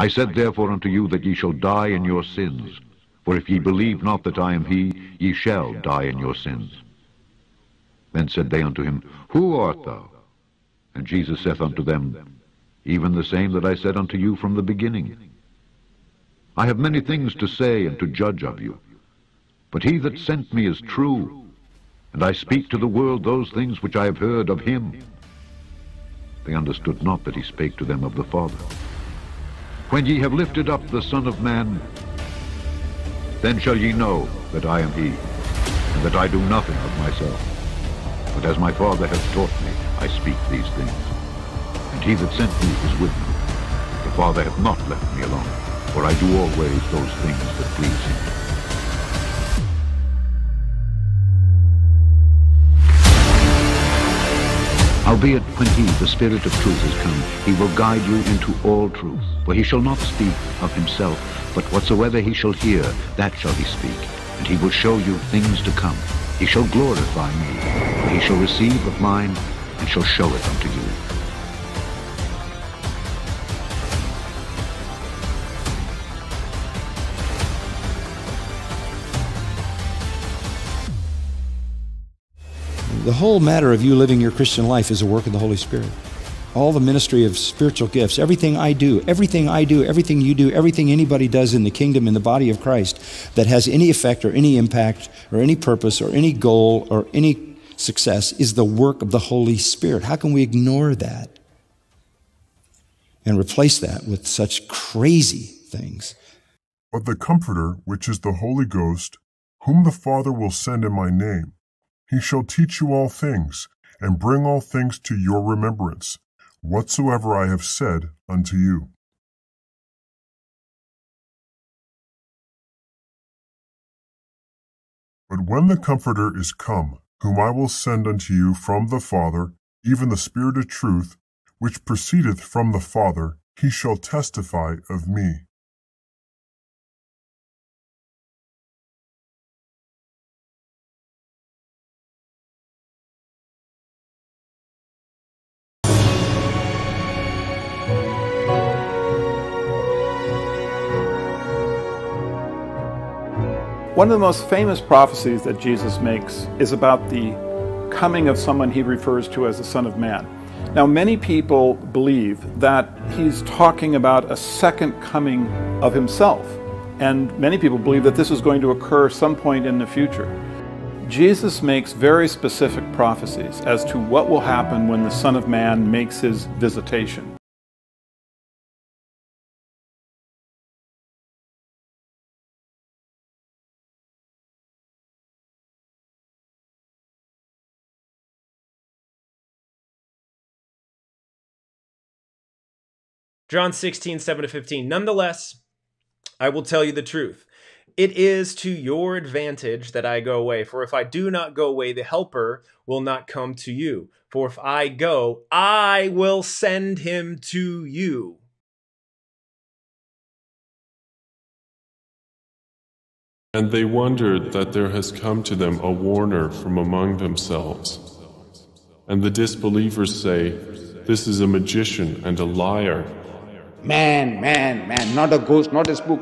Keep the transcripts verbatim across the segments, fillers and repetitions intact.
I said therefore unto you that ye shall die in your sins, for if ye believe not that I am he, ye shall die in your sins. Then said they unto him, Who art thou? And Jesus saith unto them, Even the same that I said unto you from the beginning. I have many things to say and to judge of you, but he that sent me is true, and I speak to the world those things which I have heard of him. They understood not that he spake to them of the Father. When ye have lifted up the Son of Man, then shall ye know that I am he, and that I do nothing of myself. But as my Father hath taught me, I speak these things. And he that sent me is with me. The Father hath not left me alone, for I do always those things that please him. Howbeit, when he, the Spirit of truth, is come, he will guide you into all truth. For he shall not speak of himself, but whatsoever he shall hear, that shall he speak. And he will show you things to come. He shall glorify me, for he shall receive of mine, and shall show it unto you. The whole matter of you living your Christian life is a work of the Holy Spirit. All the ministry of spiritual gifts, everything I do, everything I do, everything you do, everything anybody does in the kingdom, in the body of Christ, that has any effect or any impact or any purpose or any goal or any success is the work of the Holy Spirit. How can we ignore that and replace that with such crazy things? But the Comforter, which is the Holy Ghost, whom the Father will send in my name, he shall teach you all things and bring all things to your remembrance, whatsoever I have said unto you. But when the Comforter is come, whom I will send unto you from the Father, even the Spirit of truth, which proceedeth from the Father, he shall testify of me. One of the most famous prophecies that Jesus makes is about the coming of someone he refers to as the Son of Man. Now, many people believe that he's talking about a second coming of himself, and many people believe that this is going to occur some point in the future. Jesus makes very specific prophecies as to what will happen when the Son of Man makes his visitation. John sixteen, seven to fifteen, Nonetheless, I will tell you the truth. It is to your advantage that I go away. For if I do not go away, the helper will not come to you. For if I go, I will send him to you. And they wondered that there has come to them a warner from among themselves. And the disbelievers say, This is a magician and a liar. Man, man, man, not a ghost, not a spook.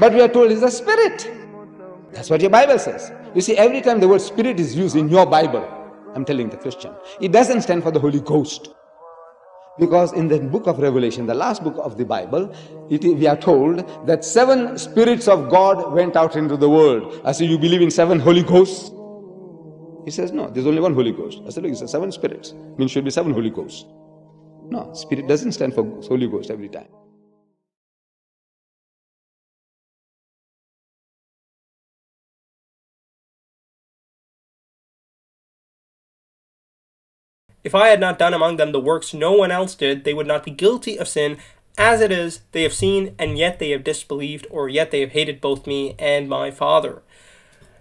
But we are told it's a spirit. That's what your Bible says. You see, every time the word spirit is used in your Bible, I'm telling the Christian, it doesn't stand for the Holy Ghost. Because in the book of Revelation, the last book of the Bible, it, we are told that seven spirits of God went out into the world. I say, you believe in seven Holy Ghosts? He says, no, there's only one Holy Ghost. I said, look, it's seven spirits. It means should be seven Holy Ghosts. No, spirit doesn't stand for Holy Ghost every time. If I had not done among them the works no one else did, they would not be guilty of sin. As it is, they have seen, and yet they have disbelieved, or yet they have hated both me and my Father.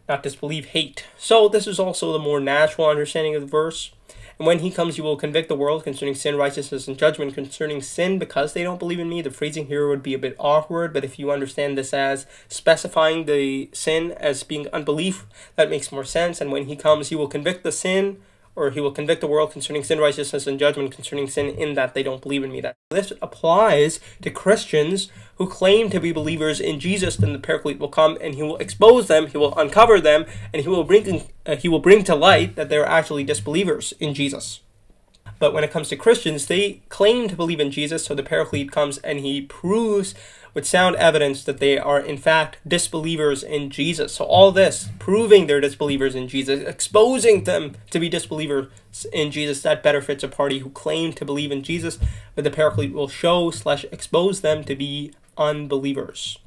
Not disbelieve, hate. So this is also the more natural understanding of the verse. And when he comes, he will convict the world concerning sin, righteousness, and judgment. Concerning sin, because they don't believe in me. The phrasing here would be a bit awkward, but if you understand this as specifying the sin as being unbelief, that makes more sense. And when he comes, he will convict the sin or he will convict the world concerning sin, righteousness, and judgment concerning sin, in that they don't believe in me. That this applies to Christians who claim to be believers in Jesus. Then the Paraclete will come, and he will expose them, he will uncover them, and he will bring uh, he will bring to light that they're actually disbelievers in Jesus. But when it comes to Christians, they claim to believe in Jesus, so the Paraclete comes and he proves with sound evidence that they are in fact disbelievers in Jesus. So all this, proving they're disbelievers in Jesus, exposing them to be disbelievers in Jesus, that better fits a party who claim to believe in Jesus, but the Paraclete will show slash expose them to be unbelievers.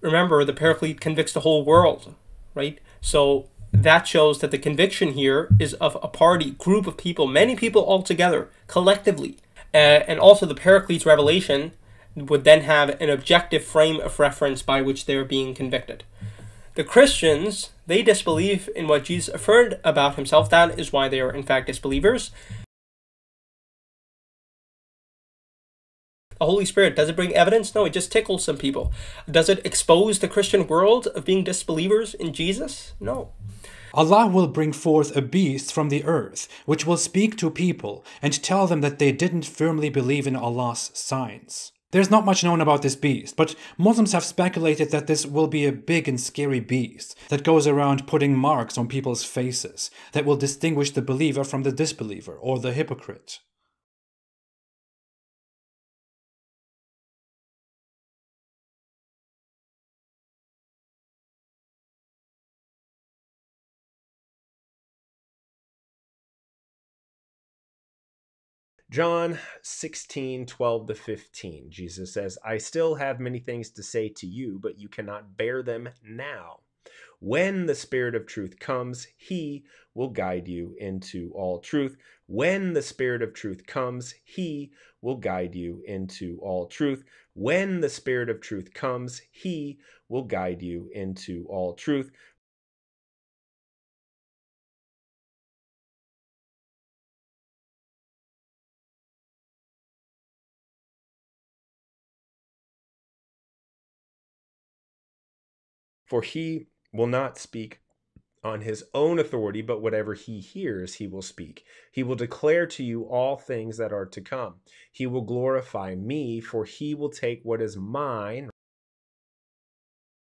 Remember, the Paraclete convicts the whole world, right? So that shows that the conviction here is of a party, group of people, many people all together, collectively. Uh, and also the Paraclete's revelation would then have an objective frame of reference by which they're being convicted. The Christians, they disbelieve in what Jesus affirmed about himself. That is why they are in fact disbelievers. The Holy Spirit, does it bring evidence? No, it just tickles some people. Does it expose the Christian world of being disbelievers in Jesus? No. Allah will bring forth a beast from the earth, which will speak to people and tell them that they didn't firmly believe in Allah's signs. There's not much known about this beast, but Muslims have speculated that this will be a big and scary beast that goes around putting marks on people's faces that will distinguish the believer from the disbeliever or the hypocrite. John sixteen, twelve to fifteen, Jesus says, I still have many things to say to you, but you cannot bear them now. When the Spirit of truth comes, he will guide you into all truth. When the Spirit of truth comes, he will guide you into all truth. When the Spirit of truth comes, he will guide you into all truth. For he will not speak on his own authority, but whatever he hears, he will speak. He will declare to you all things that are to come. He will glorify me, for he will take what is mine.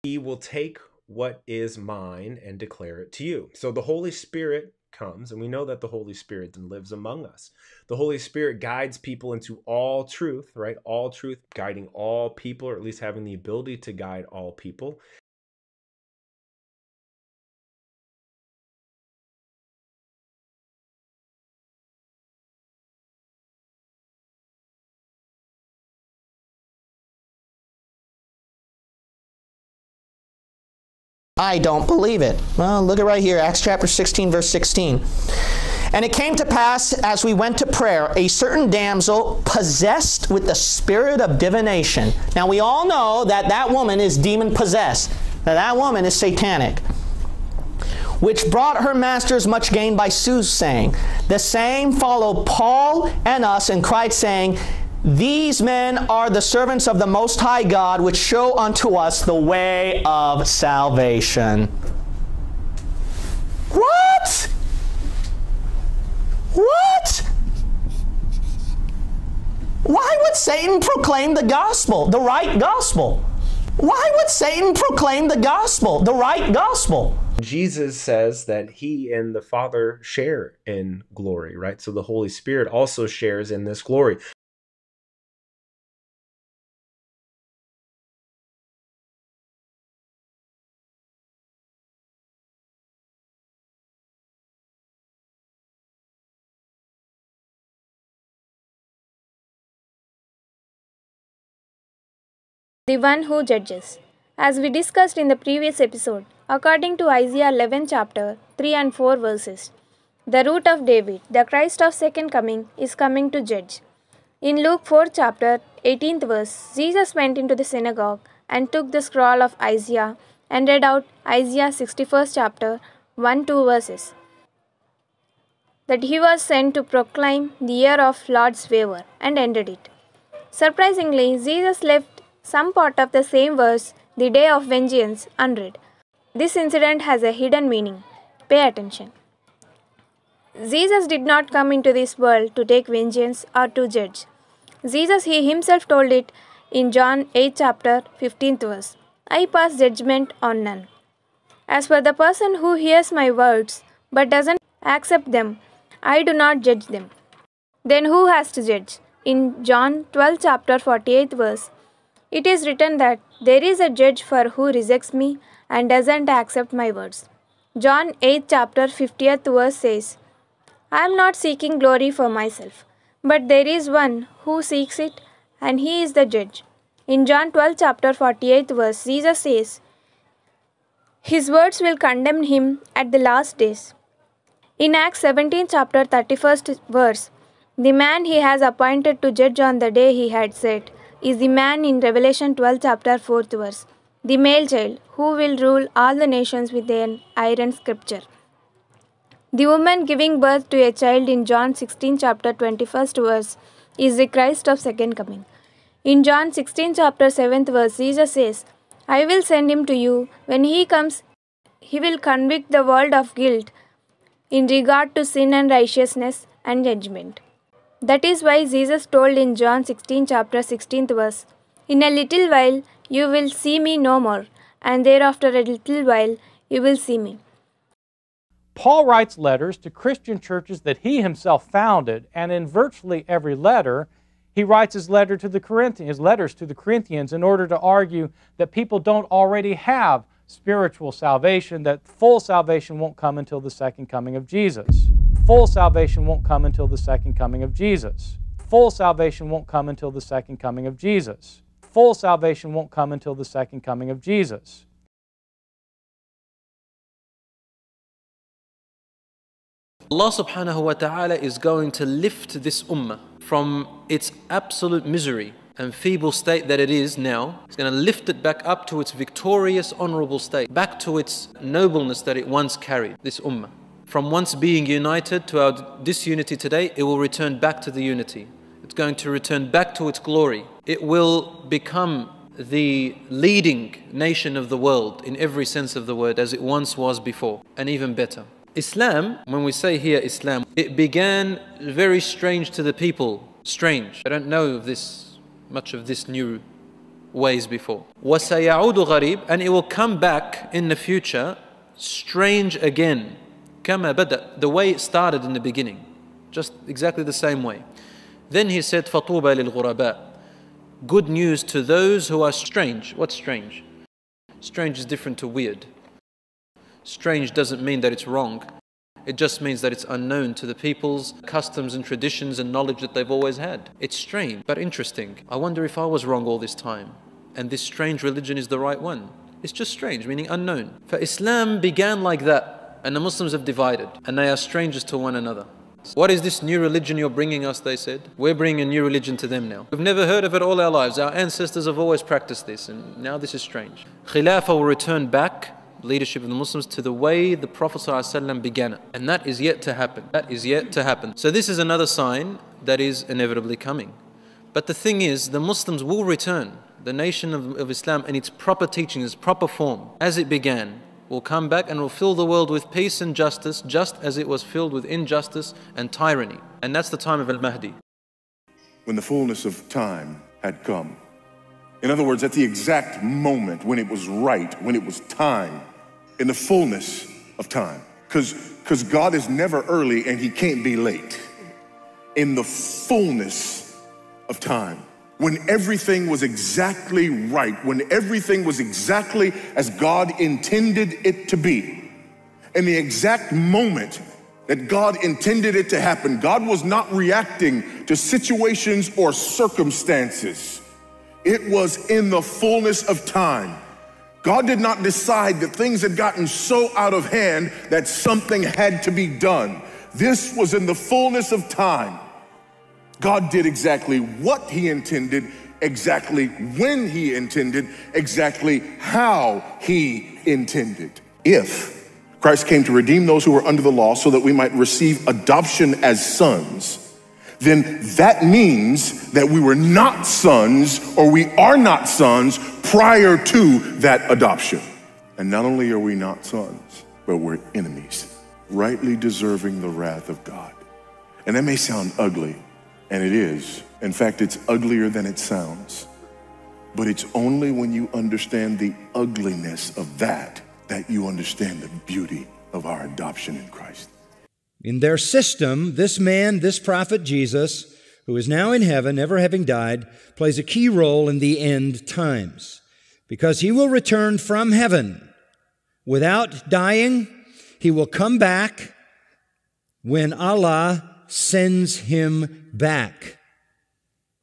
He will take what is mine and declare it to you. So the Holy Spirit comes, and we know that the Holy Spirit then lives among us. The Holy Spirit guides people into all truth, right? All truth, guiding all people, or at least having the ability to guide all people. I don't believe it. Well, look at right here, Acts chapter sixteen, verse sixteen. And it came to pass, as we went to prayer, a certain damsel possessed with the spirit of divination. Now, we all know that that woman is demon-possessed, that that woman is satanic, which brought her masters much gain by soothsaying. The same followed Paul and us, and cried, saying, These men are the servants of the Most High God, which show unto us the way of salvation. What? What? Why would Satan proclaim the gospel, the right gospel? Why would Satan proclaim the gospel, the right gospel? Jesus says that he and the Father share in glory, right? So the Holy Spirit also shares in this glory. The one who judges. As we discussed in the previous episode, according to Isaiah eleven chapter, three and four verses, the root of David, the Christ of second coming, is coming to judge. In Luke four chapter, eighteenth verse, Jesus went into the synagogue and took the scroll of Isaiah and read out Isaiah sixty-first chapter, one to two verses, that he was sent to proclaim the year of Lord's favor, and ended it. Surprisingly, Jesus left some part of the same verse, the day of vengeance, unread. This incident has a hidden meaning. Pay attention. Jesus did not come into this world to take vengeance or to judge. Jesus he himself told it in John eight chapter fifteenth verse. I pass judgment on none. As for the person who hears my words but doesn't accept them, I do not judge them. Then who has to judge? In John twelve chapter forty-eighth verse, it is written that there is a judge for who rejects me and doesn't accept my words. John eight chapter fiftieth verse says, I am not seeking glory for myself, but there is one who seeks it, and he is the judge. In John twelve chapter forty-eighth verse, Jesus says, His words will condemn him at the last days. In Acts seventeen chapter thirty-first verse, the man he has appointed to judge on the day he had set is the man in Revelation twelve chapter fourth verse, the male child who will rule all the nations with an iron scepter. The woman giving birth to a child in John sixteen chapter twenty-first verse is the Christ of second coming. In John sixteen chapter seventh verse, Jesus says, I will send him to you. When he comes, he will convict the world of guilt in regard to sin and righteousness and judgment. That is why Jesus told in John sixteen chapter sixteenth verse, In a little while you will see me no more, and thereafter a little while you will see me. Paul writes letters to Christian churches that he himself founded, and in virtually every letter, he writes his, letter to the Corinthians, his letters to the Corinthians in order to argue that people don't already have spiritual salvation, that full salvation won't come until the second coming of Jesus. Full salvation won't come until the second coming of Jesus. Full salvation won't come until the second coming of Jesus. Full salvation won't come until the second coming of Jesus. Allah subhanahu wa ta'ala is going to lift this ummah from its absolute misery and feeble state that it is now. He's going to lift it back up to its victorious, honorable state, back to its nobleness that it once carried, this ummah. From once being united to our disunity today, it will return back to the unity. It's going to return back to its glory. It will become the leading nation of the world in every sense of the word as it once was before, and even better. Islam, when we say here Islam, it began very strange to the people. Strange. I don't know of this much of this new ways before. وَسَيَعُودُ غَرِيبٌ, and it will come back in the future strange again. كَمَا بَدَأَ, the way it started in the beginning. Just exactly the same way. Then he said, فَطُوبَى لِلْغُرَبَاءِ, good news to those who are strange. What's strange? Strange is different to weird. Strange doesn't mean that it's wrong. It just means that it's unknown to the peoples, customs and traditions and knowledge that they've always had. It's strange, but interesting. I wonder if I was wrong all this time, and this strange religion is the right one. It's just strange, meaning unknown. For Islam began like that, and the Muslims have divided, and they are strangers to one another. What is this new religion you're bringing us, they said. We're bringing a new religion to them now. We've never heard of it all our lives. Our ancestors have always practiced this, and now this is strange. Khilafah will return back, leadership of the Muslims, to the way the Prophet ﷺ began it. And that is yet to happen. That is yet to happen. So this is another sign that is inevitably coming. But the thing is, the Muslims will return. The nation of, of Islam in its proper teaching, its proper form, as it began, will come back and will fill the world with peace and justice, just as it was filled with injustice and tyranny. And that's the time of Al-Mahdi. When the fullness of time had come. In other words, at the exact moment when it was right, when it was time, in the fullness of time. Because because God is never early and he can't be late. In the fullness of time, when everything was exactly right, when everything was exactly as God intended it to be, in the exact moment that God intended it to happen, God was not reacting to situations or circumstances. It was in the fullness of time. God did not decide that things had gotten so out of hand that something had to be done. This was in the fullness of time. God did exactly what he intended, exactly when he intended, exactly how he intended. If Christ came to redeem those who were under the law so that we might receive adoption as sons, then that means that we were not sons, or we are not sons, prior to that adoption. And not only are we not sons, but we're enemies. rightly deserving the wrath of God. And that may sound ugly, and it is. In fact, it's uglier than it sounds. But it's only when you understand the ugliness of that that you understand the beauty of our adoption in Christ. In their system, this man, this prophet Jesus, who is now in heaven, never having died, plays a key role in the end times, because he will return from heaven without dying. He will come back when Allah sends him back.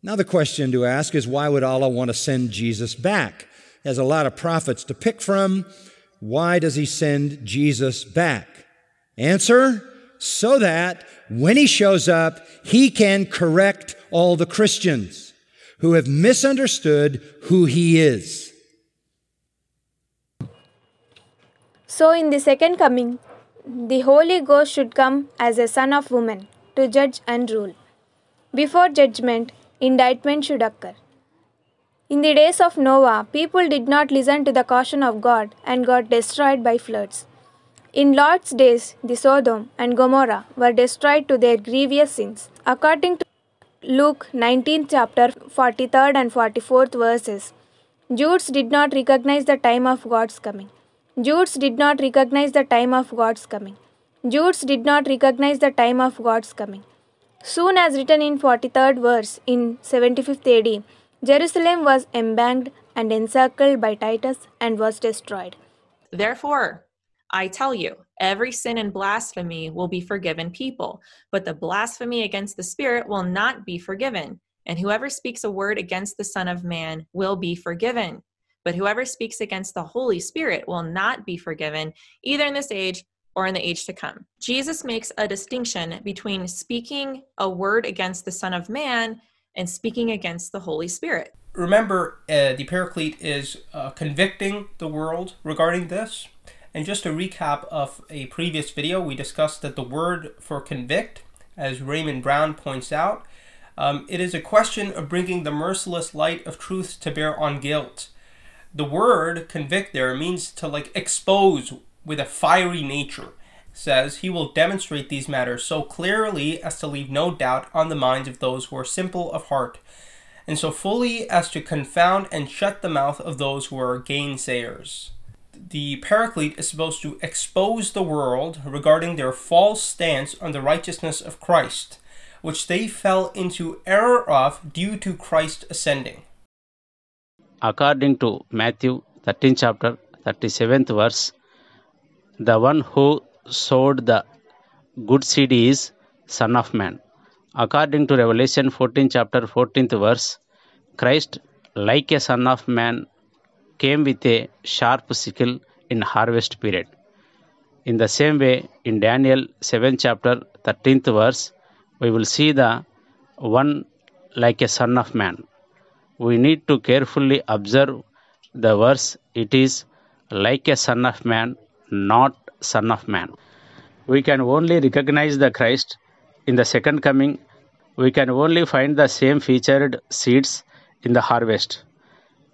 Now the question to ask is, why would Allah want to send Jesus back? He has a lot of prophets to pick from. Why does he send Jesus back? Answer, so that when he shows up, he can correct all the Christians who have misunderstood who he is. So in the second coming, the Holy Ghost should come as a son of woman to judge and rule. Before judgment, indictment should occur. In the days of Noah, people did not listen to the caution of God and got destroyed by floods. In Lot's days, the Sodom and Gomorrah were destroyed to their grievous sins. According to Luke nineteenth chapter forty-third and forty-fourth verses, Jews did not recognize the time of God's coming. Jews did not recognize the time of God's coming. Jews did not recognize the time of God's coming. Soon as written in forty-third verse in seventy-fifth A D, Jerusalem was embanked and encircled by Titus and was destroyed. Therefore, I tell you, every sin and blasphemy will be forgiven people, but the blasphemy against the Spirit will not be forgiven. And whoever speaks a word against the Son of Man will be forgiven. But whoever speaks against the Holy Spirit will not be forgiven, either in this age or in the age to come. Jesus makes a distinction between speaking a word against the Son of Man and speaking against the Holy Spirit. Remember, uh, the Paraclete is uh, convicting the world regarding this. And just a recap of a previous video, we discussed that the word for convict, as Raymond Brown points out, um, it is a question of bringing the merciless light of truth to bear on guilt. The word convict there means to like expose with a fiery nature. Says he will demonstrate these matters so clearly as to leave no doubt on the minds of those who are simple of heart, and so fully as to confound and shut the mouth of those who are gainsayers. The Paraclete is supposed to expose the world regarding their false stance on the righteousness of Christ, which they fell into error of due to Christ ascending. According to Matthew thirteenth chapter thirty-seventh verse, the one who sowed the good seed is Son of Man. According to Revelation fourteenth chapter fourteenth verse, Christ, like a Son of Man, came with a sharp sickle in harvest period. In the same way, in Daniel seventh chapter thirteenth verse, we will see the one like a Son of Man. We need to carefully observe the verse. It is like a Son of Man, not Son of Man. We can only recognize the Christ in the second coming. We can only find the same featured seeds in the harvest.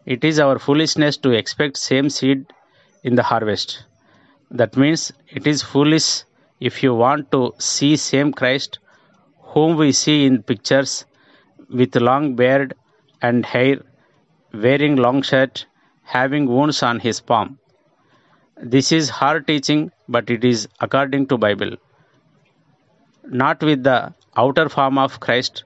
It is our foolishness to expect same seed in the harvest. That means it is foolish if you want to see same Christ whom we see in pictures with long beard and hair, wearing long shirt, having wounds on his palm. This is hard teaching, but it is according to Bible. Not with the outer form of Christ,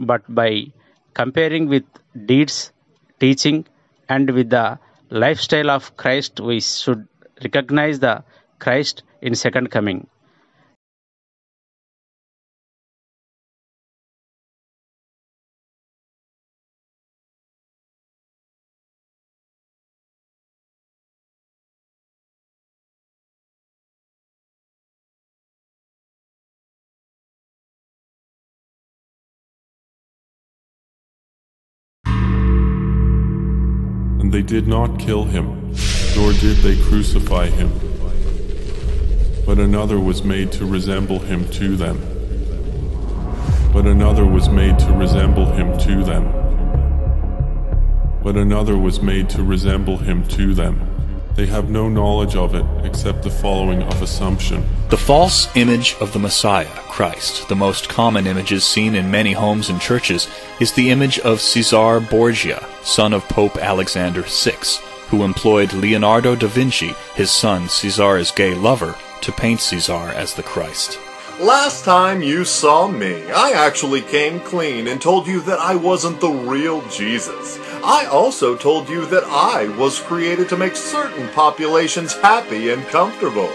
but by comparing with deeds, teaching, and with the lifestyle of Christ, we should recognize the Christ in second coming. They did not kill him, nor did they crucify him, but another was made to resemble him to them. But another was made to resemble him to them. But another was made to resemble him to them. They have no knowledge of it except the following of assumption. The false image of the Messiah, Christ, the most common images seen in many homes and churches, is the image of Cesare Borgia, son of Pope Alexander the sixth, who employed Leonardo da Vinci, his son Cesare's gay lover, to paint Cesare as the Christ. Last time you saw me, I actually came clean and told you that I wasn't the real Jesus. I also told you that I was created to make certain populations happy and comfortable.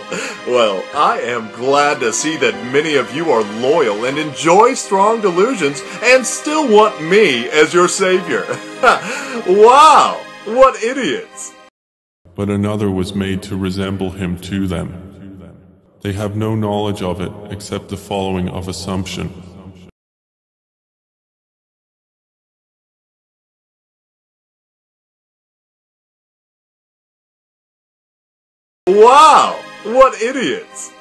Well, I am glad to see that many of you are loyal and enjoy strong delusions and still want me as your savior. Wow, what idiots! But another was made to resemble him to them. They have no knowledge of it except the following of assumption. Wow! What idiots!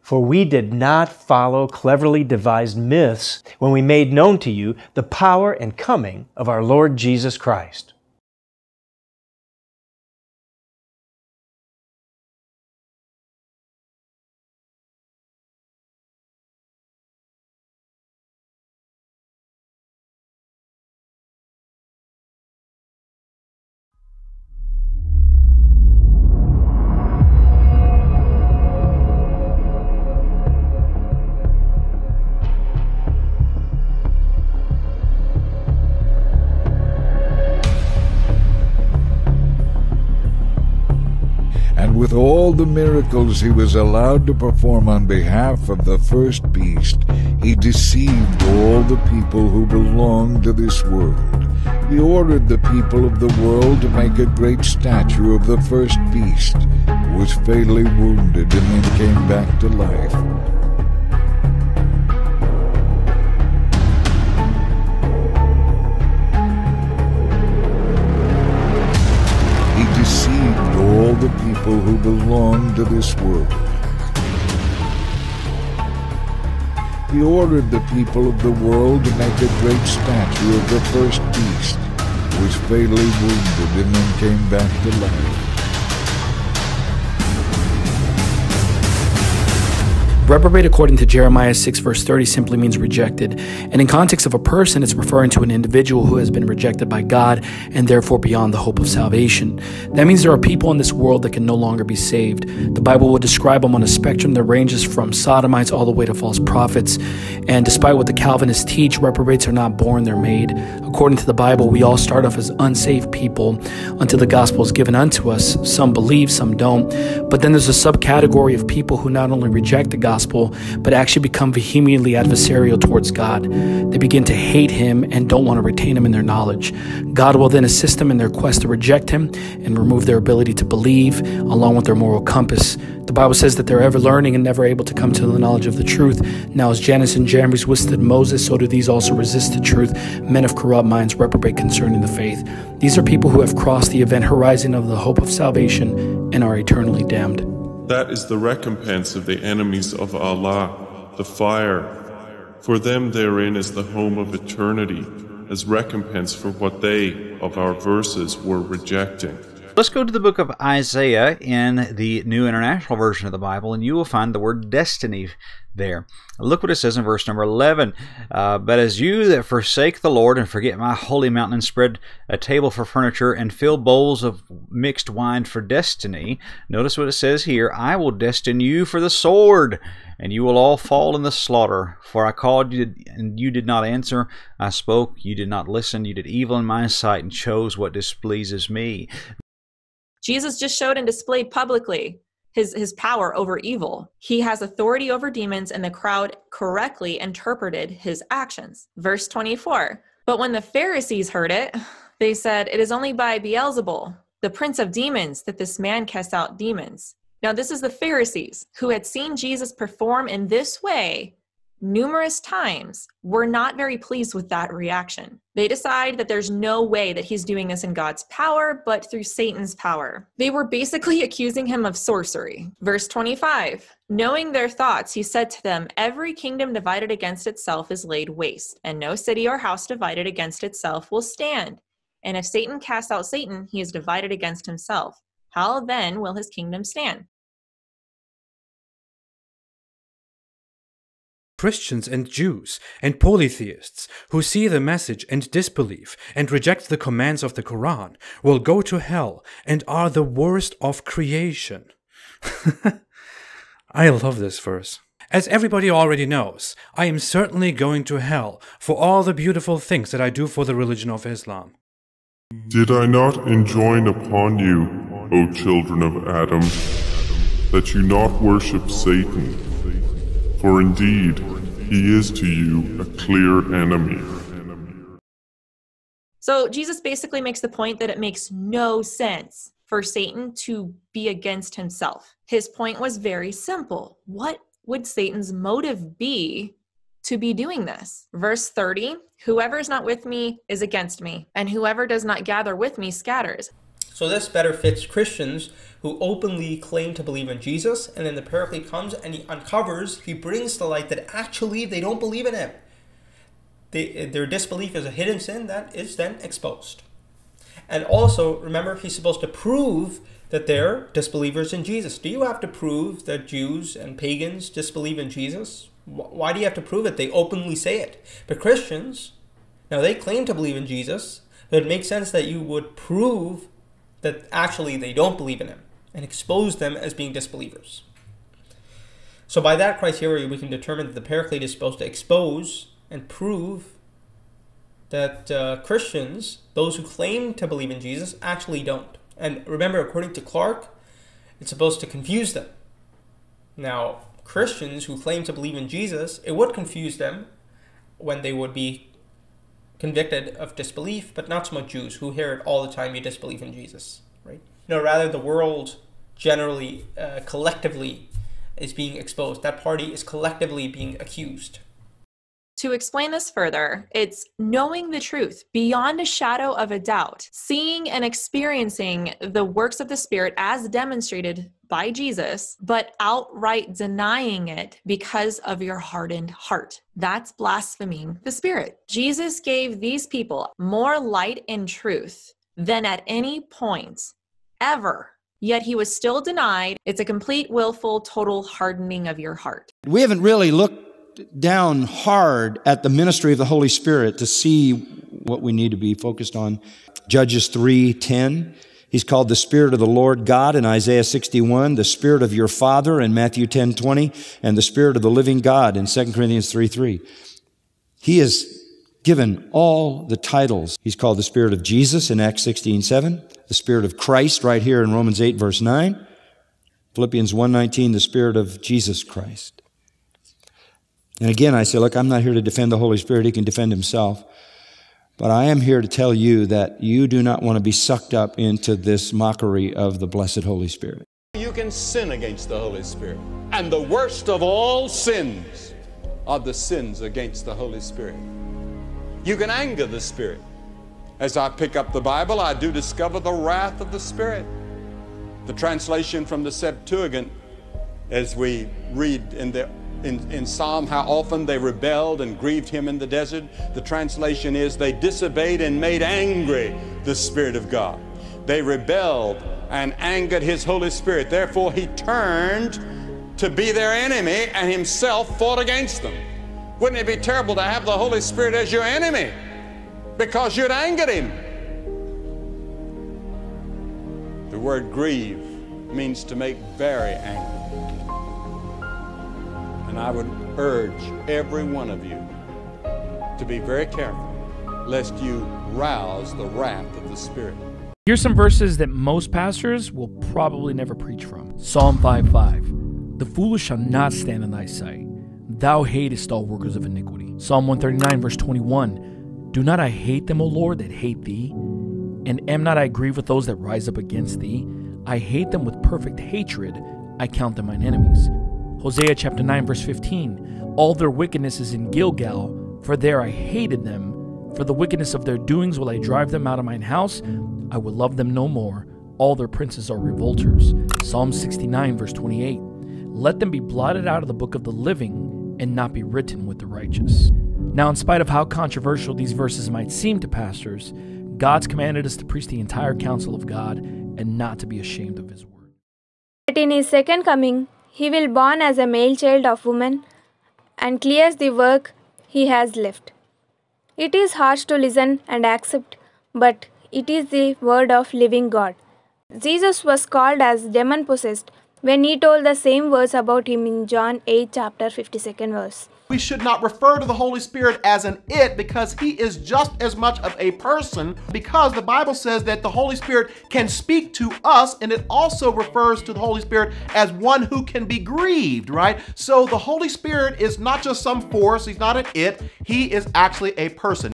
For we did not follow cleverly devised myths when we made known to you the power and coming of our Lord Jesus Christ. With all the miracles he was allowed to perform on behalf of the first beast, he deceived all the people who belonged to this world. He ordered the people of the world to make a great statue of the first beast, who was fatally wounded and then came back to life. All the people who belong to this world. He ordered the people of the world to make a great statue of the first beast, who was fatally wounded and then came back to life. Reprobate, according to Jeremiah six verse thirty, simply means rejected. And in context of a person, it's referring to an individual who has been rejected by God and therefore beyond the hope of salvation. That means there are people in this world that can no longer be saved. The Bible will describe them on a spectrum that ranges from sodomites all the way to false prophets. And despite what the Calvinists teach, reprobates are not born, they're made. According to the Bible, we all start off as unsaved people until the gospel is given unto us. Some believe, some don't. But then there's a subcategory of people who not only reject the gospel, but actually become vehemently adversarial towards God. They begin to hate him and don't want to retain him in their knowledge. God will then assist them in their quest to reject him and remove their ability to believe along with their moral compass. The Bible says that they're ever learning and never able to come to the knowledge of the truth. Now as Jannes and Jambres withstood Moses, so do these also resist the truth. Men of corrupt minds reprobate concerning the faith. These are people who have crossed the event horizon of the hope of salvation and are eternally damned. That is the recompense of the enemies of Allah, the fire. For them therein is the home of eternity, as recompense for what they of our verses were rejecting. Let's go to the book of Isaiah in the New International Version of the Bible, and you will find the word destiny there. Look what it says in verse number eleven. Uh, but as you that forsake the Lord and forget my holy mountain and spread a table for furniture and fill bowls of mixed wine for destiny. Notice what it says here. I will destine you for the sword and you will all fall in the slaughter. For I called you and you did not answer. I spoke, you did not listen. You did evil in my sight and chose what displeases me. Jesus just showed and displayed publicly His, his power over evil. He has authority over demons, and the crowd correctly interpreted his actions. Verse twenty-four, but when the Pharisees heard it, they said, it is only by Beelzebul, the prince of demons, that this man casts out demons. Now this is the Pharisees who had seen Jesus perform in this way numerous times, were not very pleased with that reaction. They decide that there's no way that he's doing this in God's power, but through Satan's power. They were basically accusing him of sorcery. Verse twenty-five, knowing their thoughts, he said to them, every kingdom divided against itself is laid waste, and no city or house divided against itself will stand. And if Satan casts out Satan, he is divided against himself. How then will his kingdom stand? Christians and Jews and polytheists who see the message and disbelieve and reject the commands of the Quran will go to hell and are the worst of creation. I love this verse. As everybody already knows, I am certainly going to hell for all the beautiful things that I do for the religion of Islam. Did I not enjoin upon you, O children of Adam, that you not worship Satan? For indeed, he is to you a clear enemy. So Jesus basically makes the point that it makes no sense for Satan to be against himself. His point was very simple. What would Satan's motive be to be doing this? Verse thirty, whoever is not with me is against me, and whoever does not gather with me scatters. So this better fits Christians who openly claim to believe in Jesus, and then the Paraclete comes and he uncovers, he brings to light that actually they don't believe in him. They, their disbelief is a hidden sin that is then exposed. And also, remember, he's supposed to prove that they're disbelievers in Jesus. Do you have to prove that Jews and pagans disbelieve in Jesus? Why do you have to prove it? They openly say it. But Christians, now they claim to believe in Jesus, but it makes sense that you would prove that actually they don't believe in him and expose them as being disbelievers. So by that criteria, we can determine that the Paraclete is supposed to expose and prove that uh, Christians, those who claim to believe in Jesus, actually don't. And remember, according to Clark, it's supposed to confuse them. Now, Christians who claim to believe in Jesus, it would confuse them when they would be convicted of disbelief, but not so much Jews, who hear it all the time, you disbelieve in Jesus, right? No, rather the world generally, uh, collectively, is being exposed. That party is collectively being accused. To explain this further, it's knowing the truth beyond a shadow of a doubt, seeing and experiencing the works of the Spirit as demonstrated by Jesus, but outright denying it because of your hardened heart. That's blaspheming the Spirit. Jesus gave these people more light and truth than at any point ever. Yet he was still denied. It's a complete, willful, total hardening of your heart. We haven't really looked down hard at the ministry of the Holy Spirit to see what we need to be focused on. Judges three ten, he's called the Spirit of the Lord God in Isaiah sixty-one, the Spirit of your Father in Matthew ten twenty, and the Spirit of the living God in Second Corinthians three three. He is given all the titles. He's called the Spirit of Jesus in Acts sixteen seven, the Spirit of Christ right here in Romans eight verse nine, Philippians one nineteen, the Spirit of Jesus Christ. And again, I say, look, I'm not here to defend the Holy Spirit. He can defend himself. But I am here to tell you that you do not want to be sucked up into this mockery of the blessed Holy Spirit. You can sin against the Holy Spirit. And the worst of all sins are the sins against the Holy Spirit. You can anger the Spirit. As I pick up the Bible, I do discover the wrath of the Spirit. The translation from the Septuagint, as we read in the In, in Psalm, how often they rebelled and grieved him in the desert. The translation is, they disobeyed and made angry the Spirit of God. They rebelled and angered his Holy Spirit. Therefore, he turned to be their enemy and himself fought against them. Wouldn't it be terrible to have the Holy Spirit as your enemy because you'd angered him? The word grieve means to make very angry. And I would urge every one of you to be very careful, lest you rouse the wrath of the Spirit. Here's some verses that most pastors will probably never preach from. Psalm five five, the foolish shall not stand in thy sight. Thou hatest all workers of iniquity. Psalm one thirty-nine verse twenty-one, do not I hate them, O Lord, that hate thee? And am not I grieved with those that rise up against thee? I hate them with perfect hatred. I count them mine enemies. Hosea chapter nine verse fifteen, all their wickedness is in Gilgal, for there I hated them. For the wickedness of their doings will I drive them out of mine house, I will love them no more. All their princes are revolters. Psalm sixty-nine verse twenty-eight, let them be blotted out of the book of the living and not be written with the righteous. Now, in spite of how controversial these verses might seem to pastors, God's commanded us to preach the entire counsel of God and not to be ashamed of his word. But in his second coming, he will be born as a male child of woman and clears the work he has left. It is harsh to listen and accept, but it is the word of living God. Jesus was called as demon-possessed when he told the same words about him in John eight chapter fifty-second verse. We should not refer to the Holy Spirit as an it, because he is just as much of a person, because the Bible says that the Holy Spirit can speak to us, and it also refers to the Holy Spirit as one who can be grieved, right? So the Holy Spirit is not just some force, he's not an it, he is actually a person.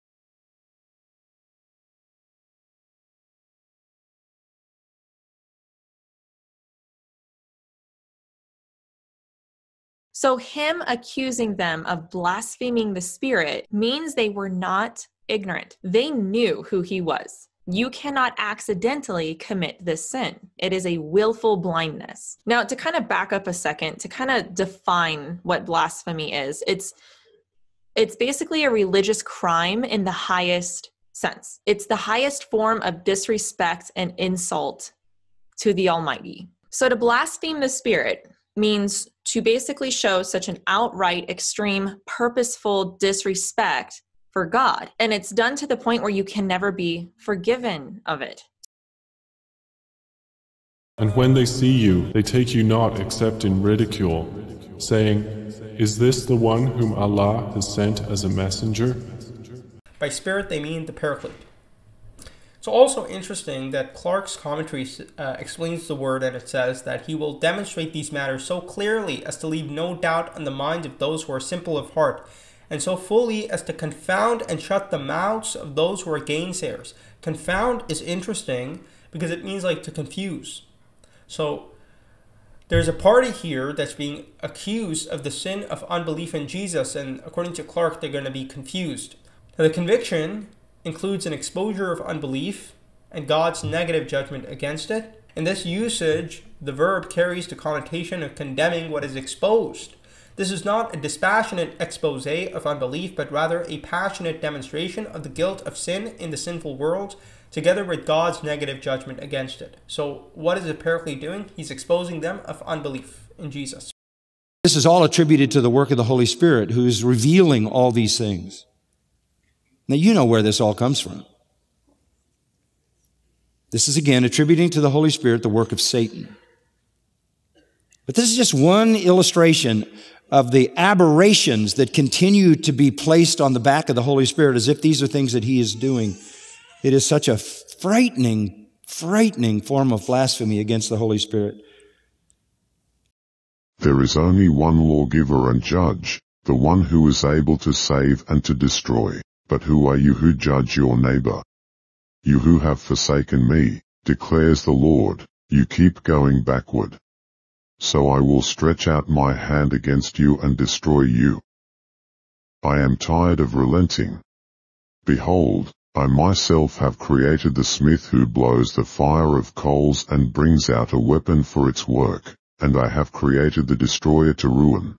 So him accusing them of blaspheming the Spirit means they were not ignorant. They knew who he was. You cannot accidentally commit this sin. It is a willful blindness. Now, to kind of back up a second, to kind of define what blasphemy is, it's, it's basically a religious crime in the highest sense. It's the highest form of disrespect and insult to the Almighty. So to blaspheme the Spirit means to basically show such an outright, extreme, purposeful disrespect for God. And it's done to the point where you can never be forgiven of it. And when they see you, they take you not except in ridicule, saying, "Is this the one whom Allah has sent as a messenger?" By Spirit, they mean the Paraclete. It's also interesting that Clark's commentary uh, explains the word, and it says that he will demonstrate these matters so clearly as to leave no doubt on the minds of those who are simple of heart, and so fully as to confound and shut the mouths of those who are gainsayers. Confound is interesting because it means like to confuse. So there's a party here that's being accused of the sin of unbelief in Jesus, and according to Clark, they're going to be confused. Now, the conviction includes an exposure of unbelief and God's negative judgment against it. In this usage, the verb carries the connotation of condemning what is exposed. This is not a dispassionate expose of unbelief, but rather a passionate demonstration of the guilt of sin in the sinful world, together with God's negative judgment against it. So what is the Paraclete doing? He's exposing them of unbelief in Jesus. This is all attributed to the work of the Holy Spirit, who is revealing all these things. Now, you know where this all comes from. This is, again, attributing to the Holy Spirit the work of Satan. But this is just one illustration of the aberrations that continue to be placed on the back of the Holy Spirit as if these are things that he is doing. It is such a frightening, frightening form of blasphemy against the Holy Spirit. There is only one lawgiver and judge, the one who is able to save and to destroy. But who are you who judge your neighbor? You who have forsaken me, declares the Lord, you keep going backward. So I will stretch out my hand against you and destroy you. I am tired of relenting. Behold, I myself have created the smith who blows the fire of coals and brings out a weapon for its work, and I have created the destroyer to ruin.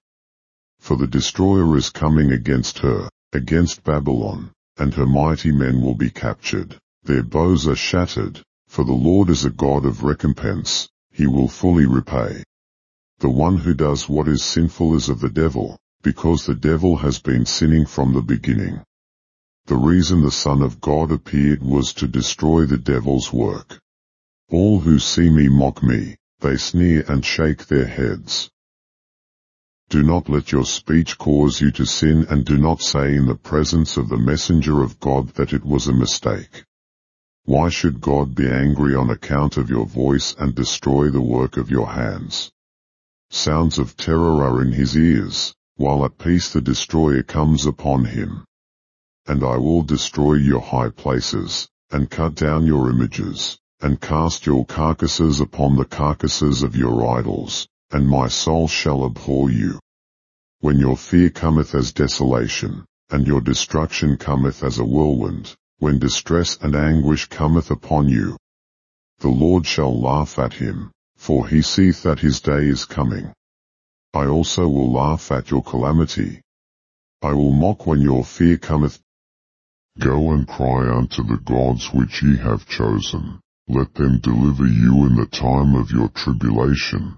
For the destroyer is coming against her, against Babylon, and her mighty men will be captured, their bows are shattered, for the Lord is a God of recompense, he will fully repay. The one who does what is sinful is of the devil, because the devil has been sinning from the beginning. The reason the Son of God appeared was to destroy the devil's work. All who see me mock me, they sneer and shake their heads. Do not let your speech cause you to sin, and do not say in the presence of the messenger of God that it was a mistake. Why should God be angry on account of your voice and destroy the work of your hands? Sounds of terror are in his ears, while at peace the destroyer comes upon him. And I will destroy your high places, and cut down your images, and cast your carcasses upon the carcasses of your idols, and my soul shall abhor you. When your fear cometh as desolation, and your destruction cometh as a whirlwind, when distress and anguish cometh upon you, the Lord shall laugh at him, for he seeth that his day is coming. I also will laugh at your calamity. I will mock when your fear cometh. Go and cry unto the gods which ye have chosen, let them deliver you in the time of your tribulation.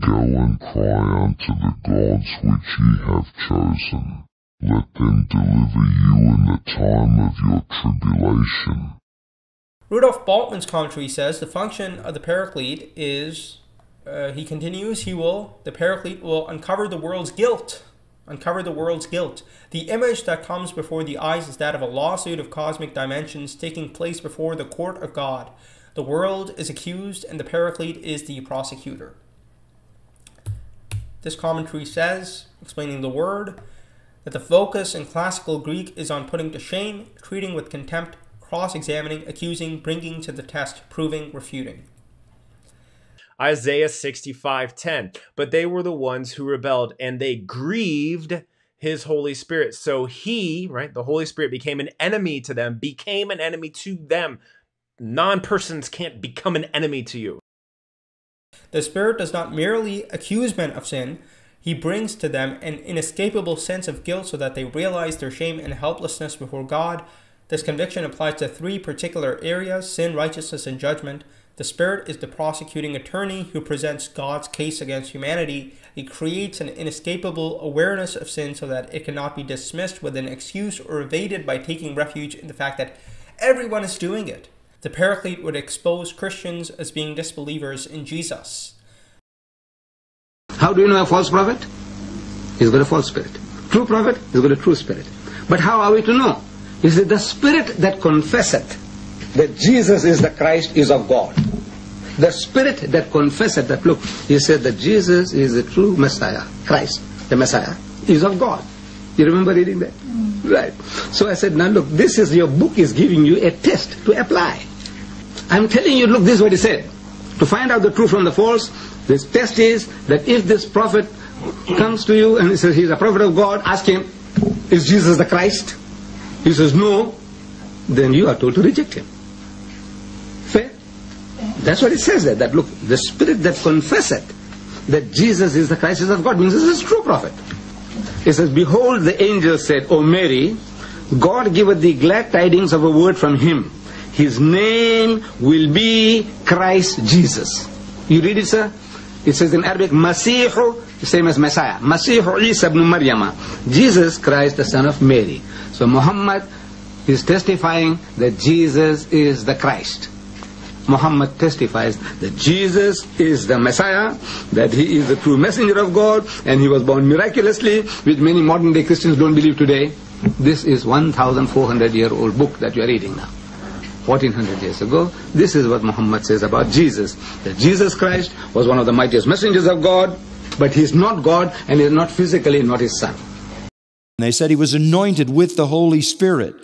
Go and cry unto the gods which ye have chosen, let them deliver you in the time of your tribulation. Rudolf Bultmann's commentary says the function of the Paraclete is, uh, he continues, he will, the Paraclete will uncover the world's guilt. Uncover the world's guilt. The image that comes before the eyes is that of a lawsuit of cosmic dimensions taking place before the court of God. The world is accused and the Paraclete is the prosecutor. This commentary says, explaining the word, that the focus in classical Greek is on putting to shame, treating with contempt, cross-examining, accusing, bringing to the test, proving, refuting. Isaiah sixty-five ten, but they were the ones who rebelled and they grieved his Holy Spirit. So he, right, the Holy Spirit became an enemy to them, became an enemy to them. Non-persons can't become an enemy to you. The Spirit does not merely accuse men of sin. He brings to them an inescapable sense of guilt so that they realize their shame and helplessness before God. This conviction applies to three particular areas: sin, righteousness, and judgment. The Spirit is the prosecuting attorney who presents God's case against humanity. He creates an inescapable awareness of sin so that it cannot be dismissed with an excuse or evaded by taking refuge in the fact that everyone is doing it. The Paraclete would expose Christians as being disbelievers in Jesus. How do you know a false prophet? He's got a false spirit. True prophet, he's got a true spirit. But how are we to know? You see, the spirit that confesseth that Jesus is the Christ is of God. The spirit that confesseth that, look, he said that Jesus is the true Messiah, Christ, the Messiah, is of God. You remember reading that? Mm. Right. So I said, now look, this is, your book is giving you a test to apply. I'm telling you, look, this is what he said. To find out the true from the false, this test is that if this prophet comes to you and he says he's a prophet of God, ask him, is Jesus the Christ? He says no, then you are told to reject him. Fair? That's what it says there, that look, the spirit that confesseth that Jesus is the Christ is of God, means this is a true prophet. It says, behold, the angel said, O Mary, God giveth thee glad tidings of a word from him. His name will be Christ Jesus. You read it, sir? It says in Arabic, Masihu, the same as Messiah. Masihu Isa ibn Maryama. Jesus Christ, the son of Mary. So Muhammad is testifying that Jesus is the Christ. Muhammad testifies that Jesus is the Messiah, that he is the true messenger of God, and he was born miraculously, which many modern day Christians don't believe today. This is one thousand four hundred year old book that you are reading now. fourteen hundred years ago, this is what Muhammad says about Jesus, that Jesus Christ was one of the mightiest messengers of God, but he's not God and is not physically not his son. They said he was anointed with the Holy Spirit.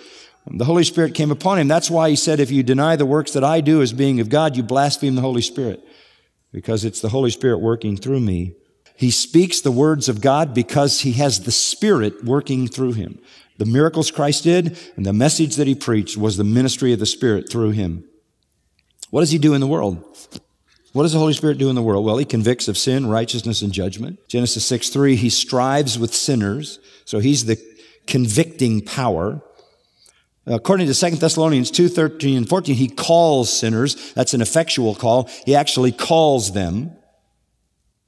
The Holy Spirit came upon him. That's why he said, if you deny the works that I do as being of God, you blaspheme the Holy Spirit, because it's the Holy Spirit working through me. He speaks the words of God because he has the Spirit working through him. The miracles Christ did and the message that he preached was the ministry of the Spirit through him. What does he do in the world? What does the Holy Spirit do in the world? Well, he convicts of sin, righteousness, and judgment. Genesis six three, he strives with sinners. So he's the convicting power. According to Second Thessalonians two thirteen and fourteen, he calls sinners. That's an effectual call. He actually calls them.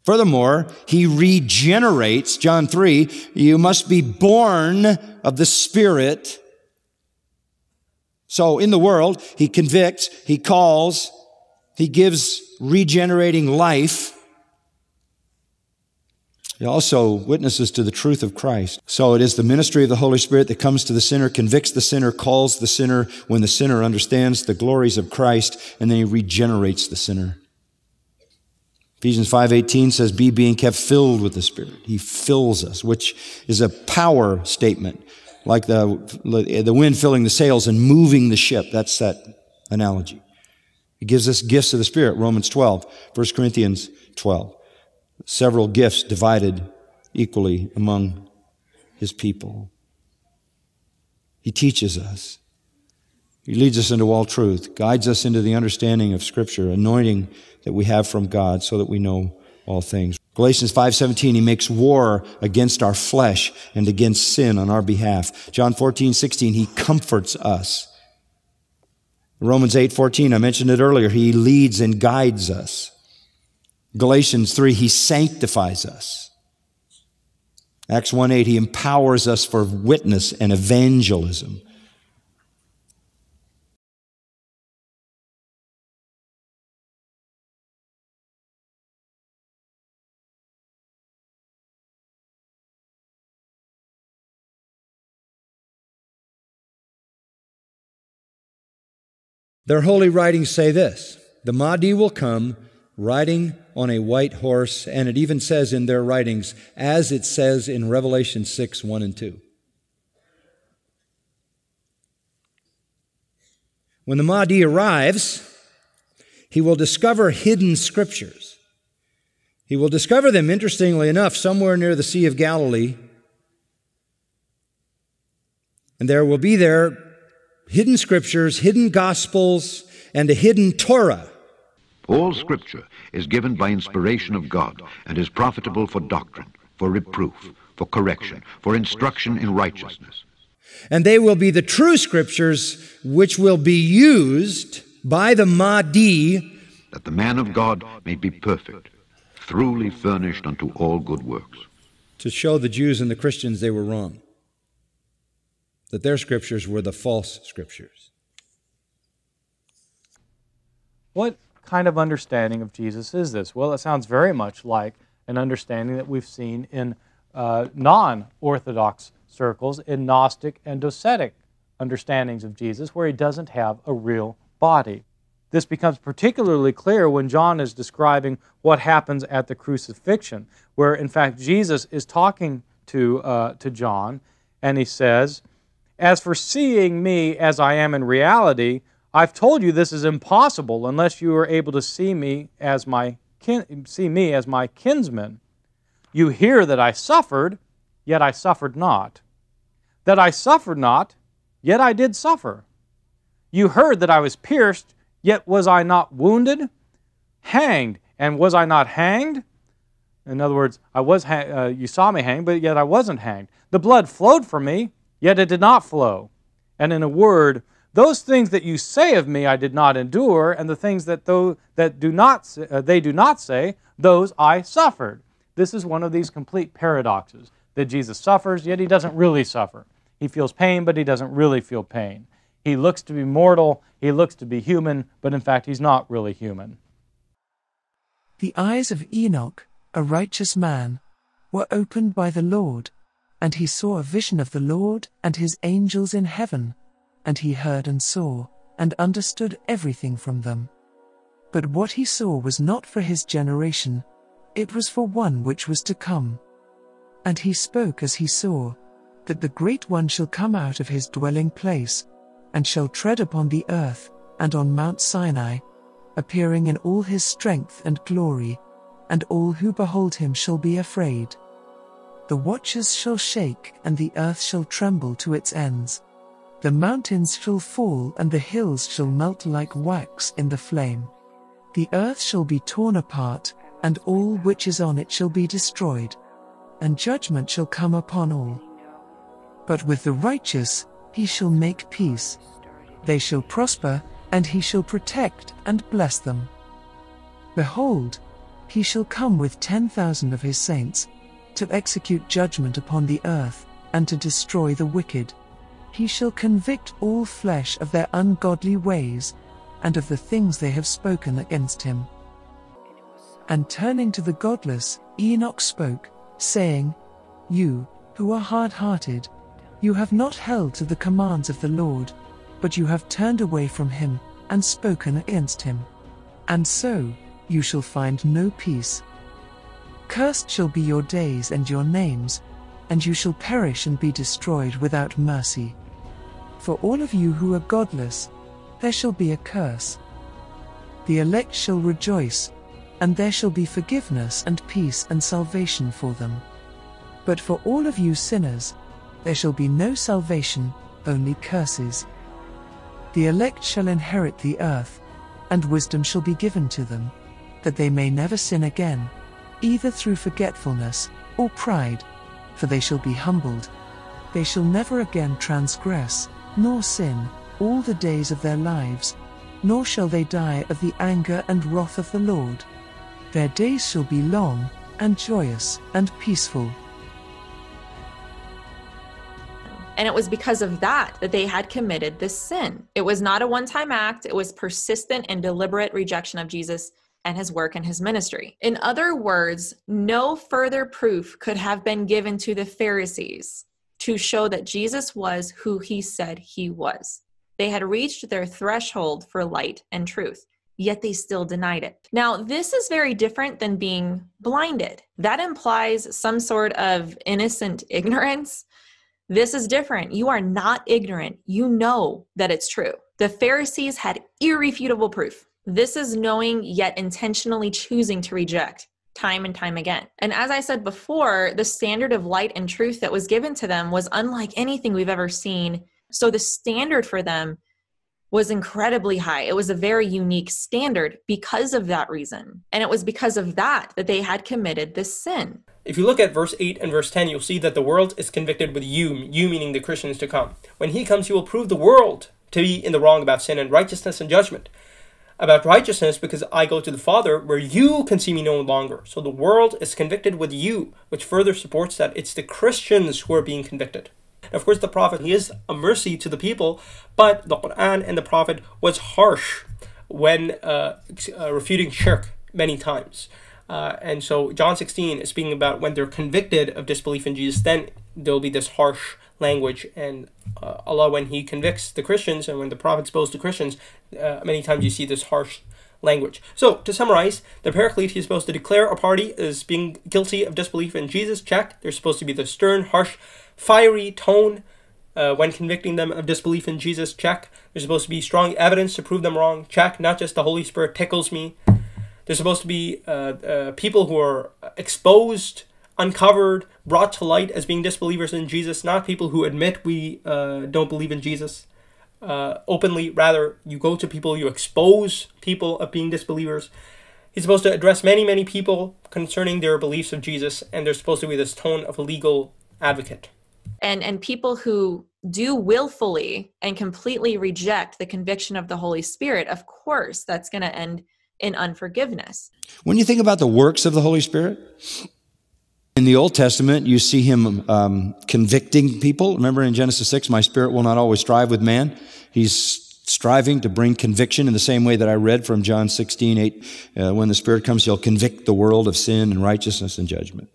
Furthermore, he regenerates. John three, you must be born of the Spirit. So in the world, he convicts, he calls, he gives regenerating life. He also witnesses to the truth of Christ. So it is the ministry of the Holy Spirit that comes to the sinner, convicts the sinner, calls the sinner when the sinner understands the glories of Christ, and then he regenerates the sinner. Ephesians five eighteen says, be being kept filled with the Spirit. He fills us, which is a power statement, like the, the wind filling the sails and moving the ship. That's that analogy. He gives us gifts of the Spirit, Romans twelve, First Corinthians twelve. several gifts divided equally among his people. He teaches us. He leads us into all truth, guides us into the understanding of Scripture, anointing that we have from God so that we know all things. Galatians five seventeen, he makes war against our flesh and against sin on our behalf. John fourteen sixteen, he comforts us. Romans eight fourteen, I mentioned it earlier, he leads and guides us. Galatians three, he sanctifies us. Acts one eight, he empowers us for witness and evangelism. Their holy writings say this: the Mahdi will come riding on a white horse, and it even says in their writings, as it says in Revelation six, one and two. When the Mahdi arrives, he will discover hidden scriptures. He will discover them, interestingly enough, somewhere near the Sea of Galilee, and there will be there hidden scriptures, hidden gospels, and a hidden Torah. All scripture is given by inspiration of God and is profitable for doctrine, for reproof, for correction, for instruction in righteousness. And they will be the true scriptures which will be used by the Mahdi, that the man of God may be perfect, truly furnished unto all good works. To show the Jews and the Christians they were wrong, that their scriptures were the false scriptures. What kind of understanding of Jesus is this? Well, it sounds very much like an understanding that we've seen in uh, non-Orthodox circles, in Gnostic and Docetic understandings of Jesus, where he doesn't have a real body. This becomes particularly clear when John is describing what happens at the crucifixion, where, in fact, Jesus is talking to, uh, to John, and he says, "As for seeing me as I am in reality, I've told you this is impossible unless you are able to see me as my kin see me as my kinsman. You hear that I suffered, yet I suffered not. That I suffered not, yet I did suffer. You heard that I was pierced, yet was I not wounded? Hanged, and was I not hanged?" In other words, I was uh, you saw me hanged, but yet I wasn't hanged. The blood flowed for me, yet it did not flow. And in a word, those things that you say of me I did not endure, and the things that, though, that do not, uh, they do not say, those I suffered. This is one of these complete paradoxes, that Jesus suffers, yet he doesn't really suffer. He feels pain, but he doesn't really feel pain. He looks to be mortal, he looks to be human, but in fact he's not really human. The eyes of Enoch, a righteous man, were opened by the Lord, and he saw a vision of the Lord and his angels in heaven, and he heard and saw, and understood everything from them. But what he saw was not for his generation, it was for one which was to come. And he spoke as he saw, that the Great One shall come out of his dwelling place, and shall tread upon the earth, and on Mount Sinai, appearing in all his strength and glory, and all who behold him shall be afraid. The watchers shall shake, and the earth shall tremble to its ends. The mountains shall fall, and the hills shall melt like wax in the flame. The earth shall be torn apart, and all which is on it shall be destroyed. And judgment shall come upon all. But with the righteous he shall make peace. They shall prosper, and he shall protect and bless them. Behold, he shall come with ten thousand of his saints, to execute judgment upon the earth, and to destroy the wicked. He shall convict all flesh of their ungodly ways, and of the things they have spoken against him. And turning to the godless, Enoch spoke, saying, "You, who are hard-hearted, you have not held to the commands of the Lord, but you have turned away from him, and spoken against him. And so, you shall find no peace. Cursed shall be your days and your names, and you shall perish and be destroyed without mercy. For all of you who are godless, there shall be a curse. The elect shall rejoice, and there shall be forgiveness and peace and salvation for them. But for all of you sinners, there shall be no salvation, only curses. The elect shall inherit the earth, and wisdom shall be given to them, that they may never sin again, either through forgetfulness or pride, for they shall be humbled. They shall never again transgress, nor sin, all the days of their lives, nor shall they die of the anger and wrath of the Lord. Their days shall be long, and joyous, and peaceful. And it was because of that that they had committed this sin. It was not a one-time act. It was persistent and deliberate rejection of Jesus and his work and his ministry. In other words, no further proof could have been given to the Pharisees to show that Jesus was who he said he was. They had reached their threshold for light and truth, yet they still denied it. Now, this is very different than being blinded. That implies some sort of innocent ignorance. This is different. You are not ignorant. You know that it's true. The Pharisees had irrefutable proof. This is knowing yet intentionally choosing to reject time and time again. And as I said before, the standard of light and truth that was given to them was unlike anything we've ever seen. So the standard for them was incredibly high. It was a very unique standard because of that reason. And it was because of that that they had committed this sin. If you look at verse eight and verse ten, you'll see that the world is convicted with you, you meaning the Christians to come. When he comes, he will prove the world to be in the wrong about sin and righteousness and judgment. About righteousness, because I go to the Father, where you can see me no longer. So the world is convicted with you, which further supports that it's the Christians who are being convicted. Of course, the prophet, he is a mercy to the people, but the Quran and the prophet was harsh when uh, uh, refuting shirk many times. Uh, and so John sixteen is speaking about when they're convicted of disbelief in Jesus, then there'll be this harsh language. And uh, Allah, when he convicts the Christians and when the prophet exposes the Christians, uh, many times you see this harsh language. So to summarize, the paraclete, he's supposed to declare a party is being guilty of disbelief in Jesus. Check. There's supposed to be the stern, harsh, fiery tone uh, when convicting them of disbelief in Jesus. Check. There's supposed to be strong evidence to prove them wrong. Check. Not just the Holy Spirit tickles me. There's supposed to be uh, uh, people who are exposed, uncovered, brought to light as being disbelievers in Jesus, not people who admit we uh, don't believe in Jesus uh, openly. Rather, you go to people, you expose people of being disbelievers. He's supposed to address many, many people concerning their beliefs of Jesus, and there's supposed to be this tone of a legal advocate. And, and people who do willfully and completely reject the conviction of the Holy Spirit, of course, that's going to end in unforgiveness. When you think about the works of the Holy Spirit, in the Old Testament, you see him um, convicting people. Remember in Genesis six, my spirit will not always strive with man. He's striving to bring conviction in the same way that I read from John sixteen, eight. Uh, when the Spirit comes, he'll convict the world of sin and righteousness and judgment.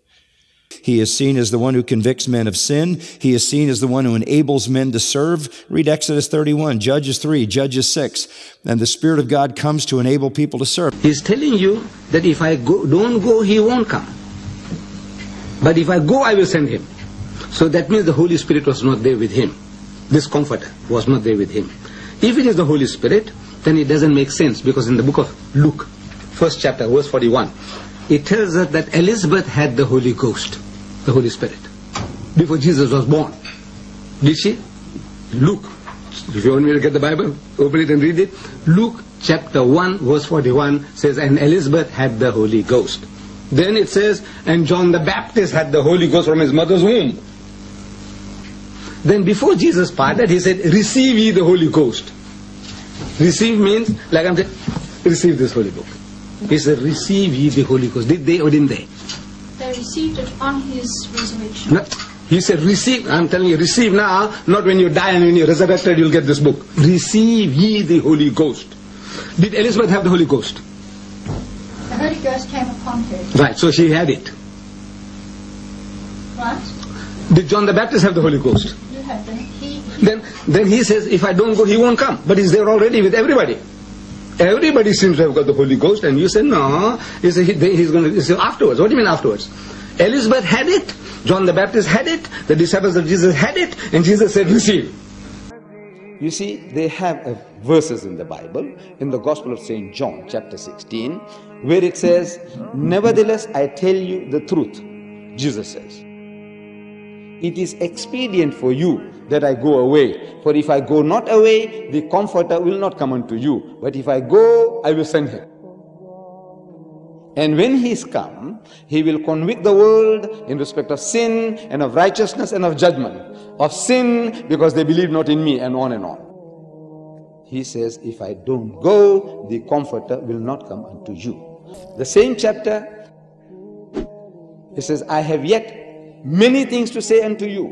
He is seen as the one who convicts men of sin. He is seen as the one who enables men to serve. Read Exodus thirty-one, Judges three, Judges six. And the Spirit of God comes to enable people to serve. He's telling you that if I go, don't go, he won't come. But if I go, I will send him. So that means the Holy Spirit was not there with him. This comforter was not there with him. If it is the Holy Spirit, then it doesn't make sense, because in the book of Luke, first chapter, verse forty-one, it tells us that Elizabeth had the Holy Ghost, the Holy Spirit, before Jesus was born. Did she? Luke, if you want me to get the Bible, open it and read it. Luke chapter one verse forty-one says, and Elizabeth had the Holy Ghost. Then it says, and John the Baptist had the Holy Ghost from his mother's womb. Then before Jesus parted, he said, receive ye the Holy Ghost. Receive means, like I'm saying, receive this Holy Book. He said, receive ye the Holy Ghost. Did they or didn't they? They received it on his resurrection. No. He said, receive. I'm telling you, receive now, not when you die and when you're resurrected, you'll get this book. Receive ye the Holy Ghost. Did Elizabeth have the Holy Ghost? The Holy Ghost came upon her. Right, so she had it. Right. Did John the Baptist have the Holy Ghost? You have the, he, he. Then, then he says, if I don't go, he won't come. But he's there already with everybody. Everybody seems to have got the Holy Ghost, and you say, no. He said, he, he's going to say, afterwards. What do you mean afterwards? Elizabeth had it, John the Baptist had it, the disciples of Jesus had it, and Jesus said, receive. You see, they have uh, verses in the Bible, in the Gospel of Saint John, chapter sixteen, where it says, "Nevertheless, I tell you the truth," Jesus says, "it is expedient for you that I go away. For if I go not away, the Comforter will not come unto you. But if I go, I will send him. And when he is come, he will convict the world in respect of sin and of righteousness and of judgment. Of sin, because they believe not in me," and on and on. He says, if I don't go, the Comforter will not come unto you. The same chapter, he says, I have yet many things to say unto you,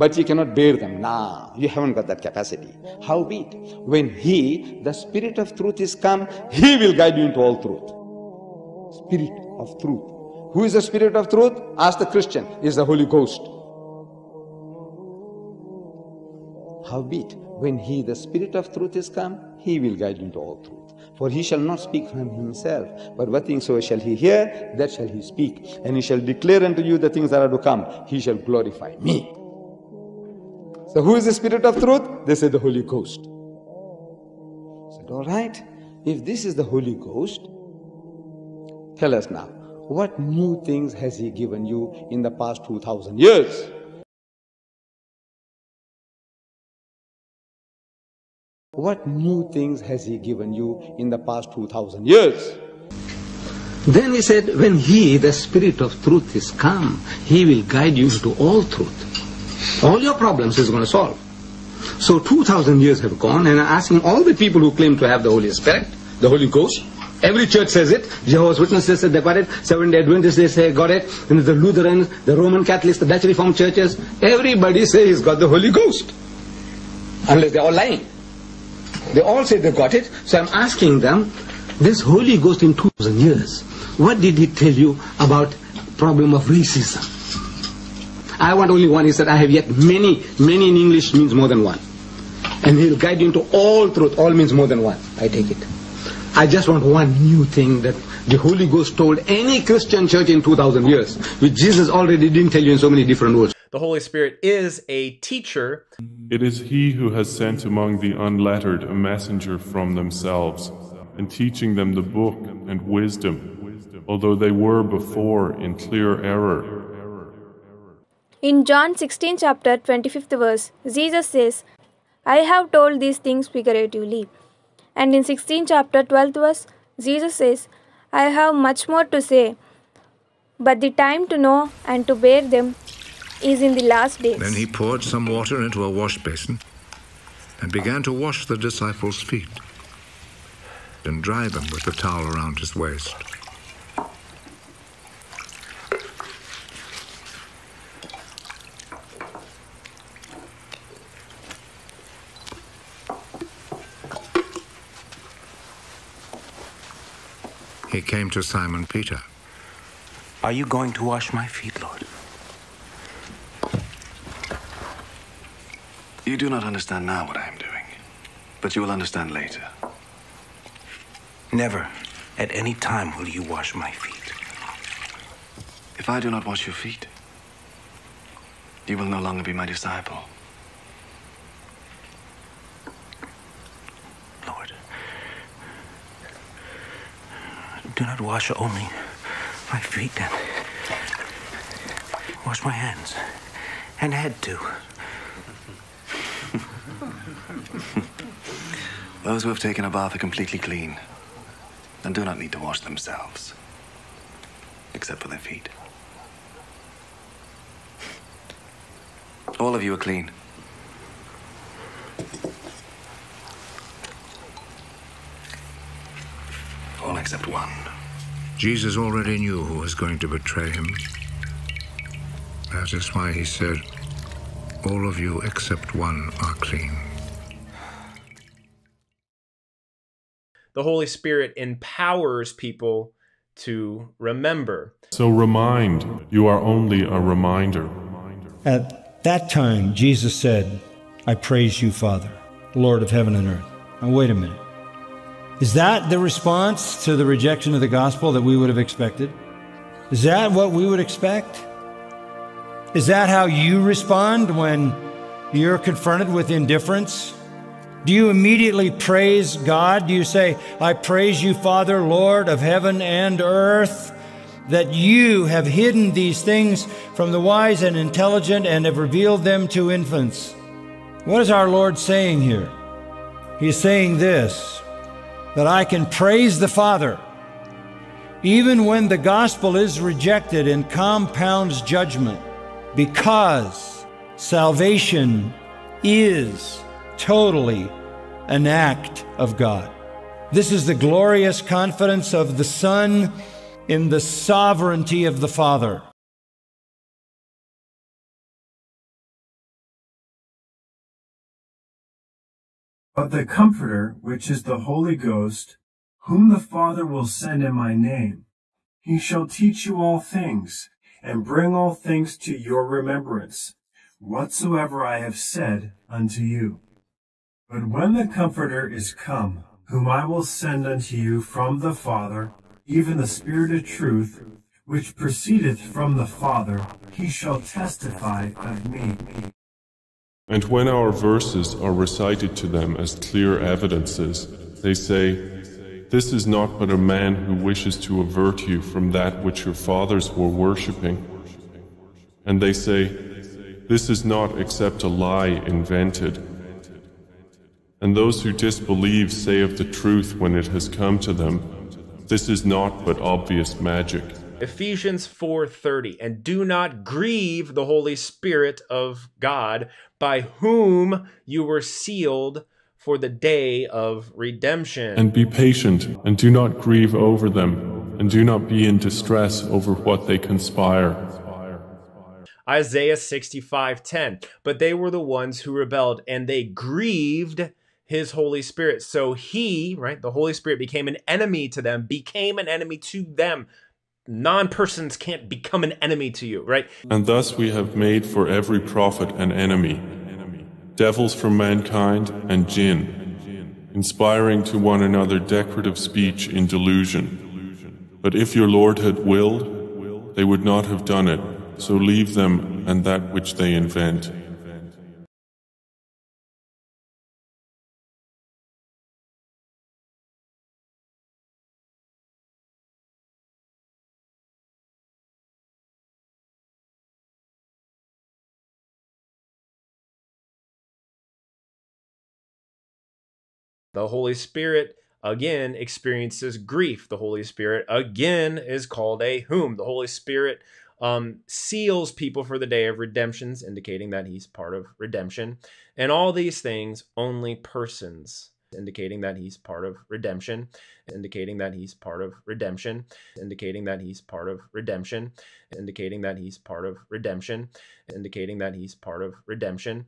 but you cannot bear them. Nah, you haven't got that capacity. Howbeit, when he, the Spirit of truth, is come, he will guide you into all truth. Spirit of truth. Who is the Spirit of truth? Ask the Christian. Is the Holy Ghost. Howbeit, when he, the Spirit of truth, is come, he will guide you into all truth. For he shall not speak from himself, but what things soever shall he hear, that shall he speak. And he shall declare unto you the things that are to come. He shall glorify me. So who is the Spirit of truth? They say the Holy Ghost. I said, all right, if this is the Holy Ghost, tell us now, what new things has he given you in the past two thousand years? What new things has he given you in the past two thousand years? Then he said, when he, the Spirit of truth, is come, he will guide you to all truth. All your problems is going to solve. So two thousand years have gone, and I'm asking all the people who claim to have the Holy Spirit, the Holy Ghost. Every church says it. Jehovah's Witnesses say they got it. Seventh-day Adventists, they say got it. And the Lutherans, the Roman Catholics, the Dutch Reformed churches, everybody say he's got the Holy Ghost. Unless they're all lying. They all say they got it. So I'm asking them, this Holy Ghost in two thousand years, what did he tell you about problem of racism? I want only one. He said, I have yet many. Many in English means more than one. And he'll guide you into all truth. All means more than one. I take it. I just want one new thing that the Holy Ghost told any Christian church in two thousand years, which Jesus already didn't tell you in so many different words. The Holy Spirit is a teacher. It is he who has sent among the unlettered a messenger from themselves, and teaching them the book and wisdom, although they were before in clear error. In John sixteen chapter twenty-fifth verse, Jesus says, I have told these things figuratively. And in sixteen chapter twelfth verse, Jesus says, I have much more to say, but the time to know and to bear them is in the last days. Then he poured some water into a wash basin and began to wash the disciples' feet and dry them with the towel around his waist. He came to Simon Peter. Are you going to wash my feet, Lord? You do not understand now what I am doing, but you will understand later. Never at any time will you wash my feet. If I do not wash your feet, you will no longer be my disciple. Do not wash only my feet, then. Wash my hands and head too. Those who have taken a bath are completely clean and do not need to wash themselves, except for their feet. All of you are clean. All except one. Jesus already knew who was going to betray him. That is why he said, all of you except one are clean. The Holy Spirit empowers people to remember. So remind, you are only a reminder. At that time, Jesus said, I praise you, Father, Lord of heaven and earth. Now, wait a minute. Is that the response to the rejection of the gospel that we would have expected? Is that what we would expect? Is that how you respond when you're confronted with indifference? Do you immediately praise God? Do you say, I praise you, Father, Lord of heaven and earth, that you have hidden these things from the wise and intelligent and have revealed them to infants? What is our Lord saying here? He's saying this, that I can praise the Father even when the gospel is rejected and compounds judgment, because salvation is totally an act of God. This is the glorious confidence of the Son in the sovereignty of the Father. But the Comforter, which is the Holy Ghost, whom the Father will send in my name, he shall teach you all things, and bring all things to your remembrance, whatsoever I have said unto you. But when the Comforter is come, whom I will send unto you from the Father, even the Spirit of truth, which proceedeth from the Father, he shall testify of me. And when our verses are recited to them as clear evidences, they say, this is not but a man who wishes to avert you from that which your fathers were worshipping. And they say, this is not except a lie invented. And those who disbelieve say of the truth when it has come to them, this is not but obvious magic. Ephesians four thirty, and do not grieve the Holy Spirit of God, by whom you were sealed for the day of redemption. And be patient, and do not grieve over them, and do not be in distress over what they conspire. Isaiah sixty-five ten, but they were the ones who rebelled, and they grieved his Holy Spirit. So he, right, the Holy Spirit became an enemy to them, became an enemy to them. Non-persons can't become an enemy to you, right? And thus we have made for every prophet an enemy, devils from mankind and jinn, inspiring to one another decorative speech in delusion. But if your Lord had willed, they would not have done it, so leave them and that which they invent. The Holy Spirit, again, experiences grief. The Holy Spirit, again, is called a whom. The Holy Spirit um, seals people for the day of redemption, indicating that he's part of redemption. And all these things, only persons, indicating that he's part of redemption, indicating that he's part of redemption, indicating that he's part of redemption, indicating that he's part of redemption, indicating that he's part of redemption,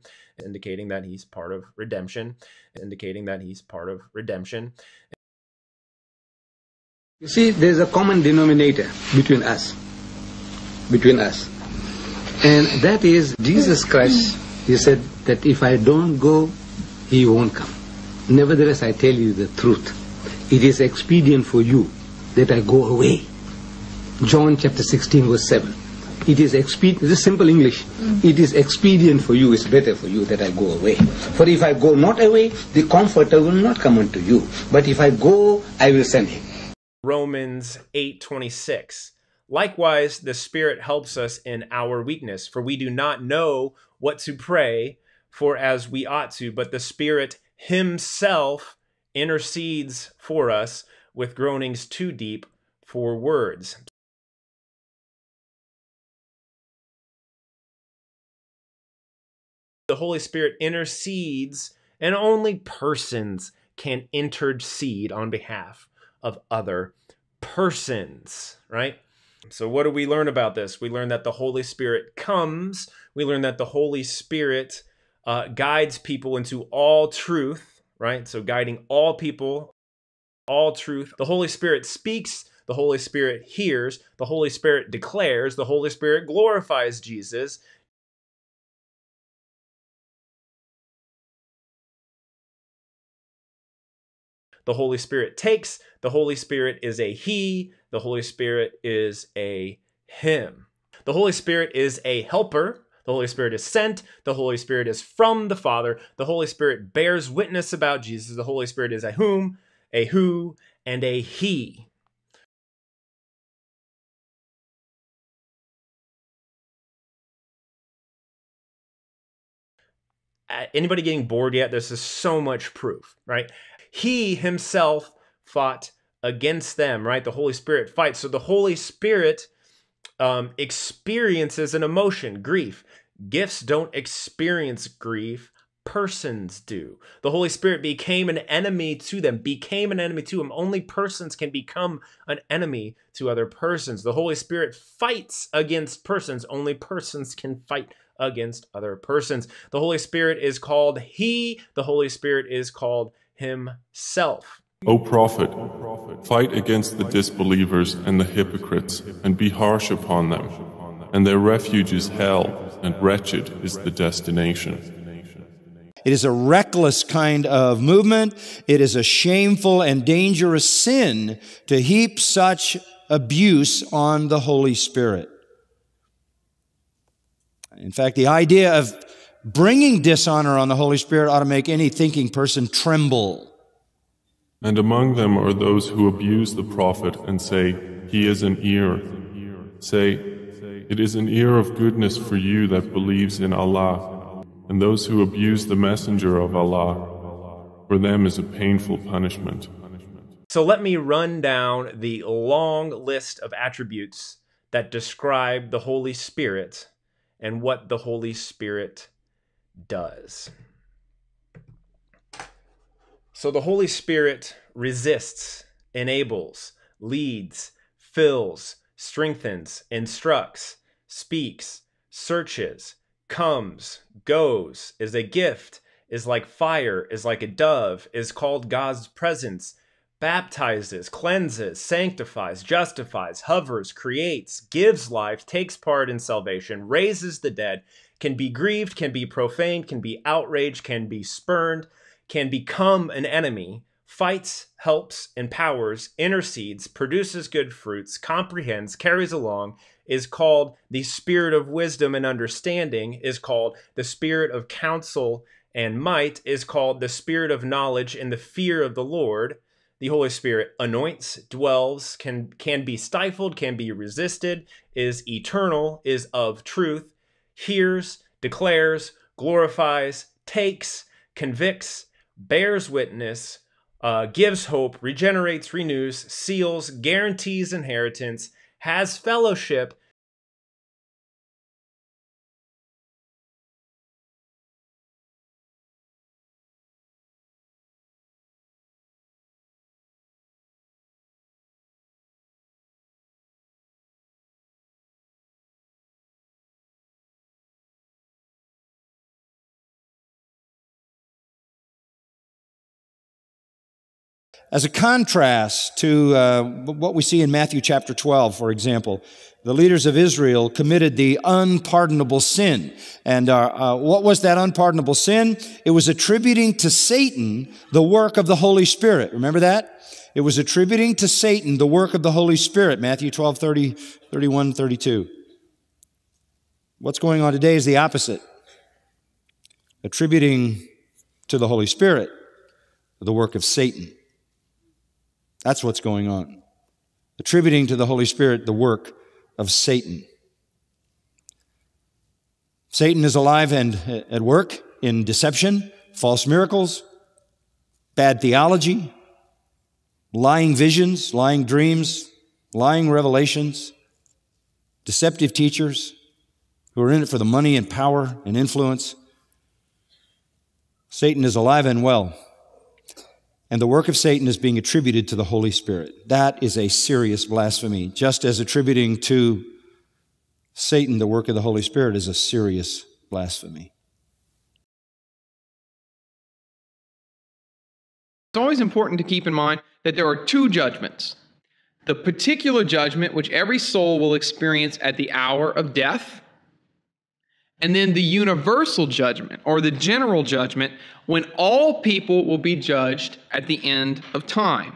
indicating that he's part of redemption, indicating that he's part of redemption. You see, there's a common denominator between us, between us, and that is Jesus Christ. He said that if I don't go, he won't come. Nevertheless, I tell you the truth. It is expedient for you that I go away. John chapter sixteen verse seven. It is expedient. This is simple English. Mm. It is expedient for you. It's better for you that I go away. For if I go not away, the Comforter will not come unto you. But if I go, I will send him. Romans eight twenty-six. Likewise, the Spirit helps us in our weakness, for we do not know what to pray for as we ought to, but the Spirit himself intercedes for us with groanings too deep for words. The Holy Spirit intercedes, and only persons can intercede on behalf of other persons, right? So what do we learn about this? We learn that the Holy Spirit comes. We learn that the Holy Spirit Uh, guides people into all truth, right? So guiding all people, all truth. The Holy Spirit speaks, the Holy Spirit hears, the Holy Spirit declares, the Holy Spirit glorifies Jesus. The Holy Spirit takes, the Holy Spirit is a he, the Holy Spirit is a him. The Holy Spirit is a helper. The Holy Spirit is sent. The Holy Spirit is from the Father. The Holy Spirit bears witness about Jesus. The Holy Spirit is a whom, a who, and a he. Anybody getting bored yet? This is so much proof, right? He himself fought against them, right? The Holy Spirit fights. So the Holy Spirit um, experiences an emotion, grief. Gifts don't experience grief. Persons do. The Holy Spirit became an enemy to them, became an enemy to them. Only persons can become an enemy to other persons. The Holy Spirit fights against persons. Only persons can fight against other persons. The Holy Spirit is called He. The Holy Spirit is called Himself. O prophet, fight against the disbelievers and the hypocrites, and be harsh upon them. And their refuge is hell, and wretched is the destination. It is a reckless kind of movement. It is a shameful and dangerous sin to heap such abuse on the Holy Spirit. In fact, the idea of bringing dishonor on the Holy Spirit ought to make any thinking person tremble. And among them are those who abuse the prophet and say, he is an ear. Say, it is an ear of goodness for you that believes in Allah. And those who abuse the messenger of Allah, for them is a painful punishment. So let me run down the long list of attributes that describe the Holy Spirit and what the Holy Spirit does. So the Holy Spirit resists, enables, leads, fills, strengthens, instructs, speaks, searches, comes, goes, is a gift, is like fire, is like a dove, is called God's presence, baptizes, cleanses, sanctifies, justifies, hovers, creates, gives life, takes part in salvation, raises the dead, can be grieved, can be profaned, can be outraged, can be spurned, can become an enemy, fights, helps, empowers, intercedes, produces good fruits, comprehends, carries along, is called the spirit of wisdom and understanding, is called the spirit of counsel and might, is called the spirit of knowledge and the fear of the Lord. The Holy Spirit anoints, dwells, can, can be stifled, can be resisted, is eternal, is of truth, hears, declares, glorifies, takes, convicts, bears witness, uh, gives hope, regenerates, renews, seals, guarantees inheritance, has fellowship. As a contrast to uh, what we see in Matthew chapter twelve, for example, the leaders of Israel committed the unpardonable sin. And uh, uh, what was that unpardonable sin? It was attributing to Satan the work of the Holy Spirit. Remember that? It was attributing to Satan the work of the Holy Spirit, Matthew twelve, thirty, thirty-one, thirty-two. What's going on today is the opposite. Attributing to the Holy Spirit the work of Satan. That's what's going on. Attributing to the Holy Spirit the work of Satan. Satan is alive and at work in deception, false miracles, bad theology, lying visions, lying dreams, lying revelations, deceptive teachers who are in it for the money and power and influence. Satan is alive and well. And the work of Satan is being attributed to the Holy Spirit. That is a serious blasphemy, just as attributing to Satan the work of the Holy Spirit is a serious blasphemy. It's always important to keep in mind that there are two judgments. The particular judgment, which every soul will experience at the hour of death, and then the universal judgment, or the general judgment, when all people will be judged at the end of time.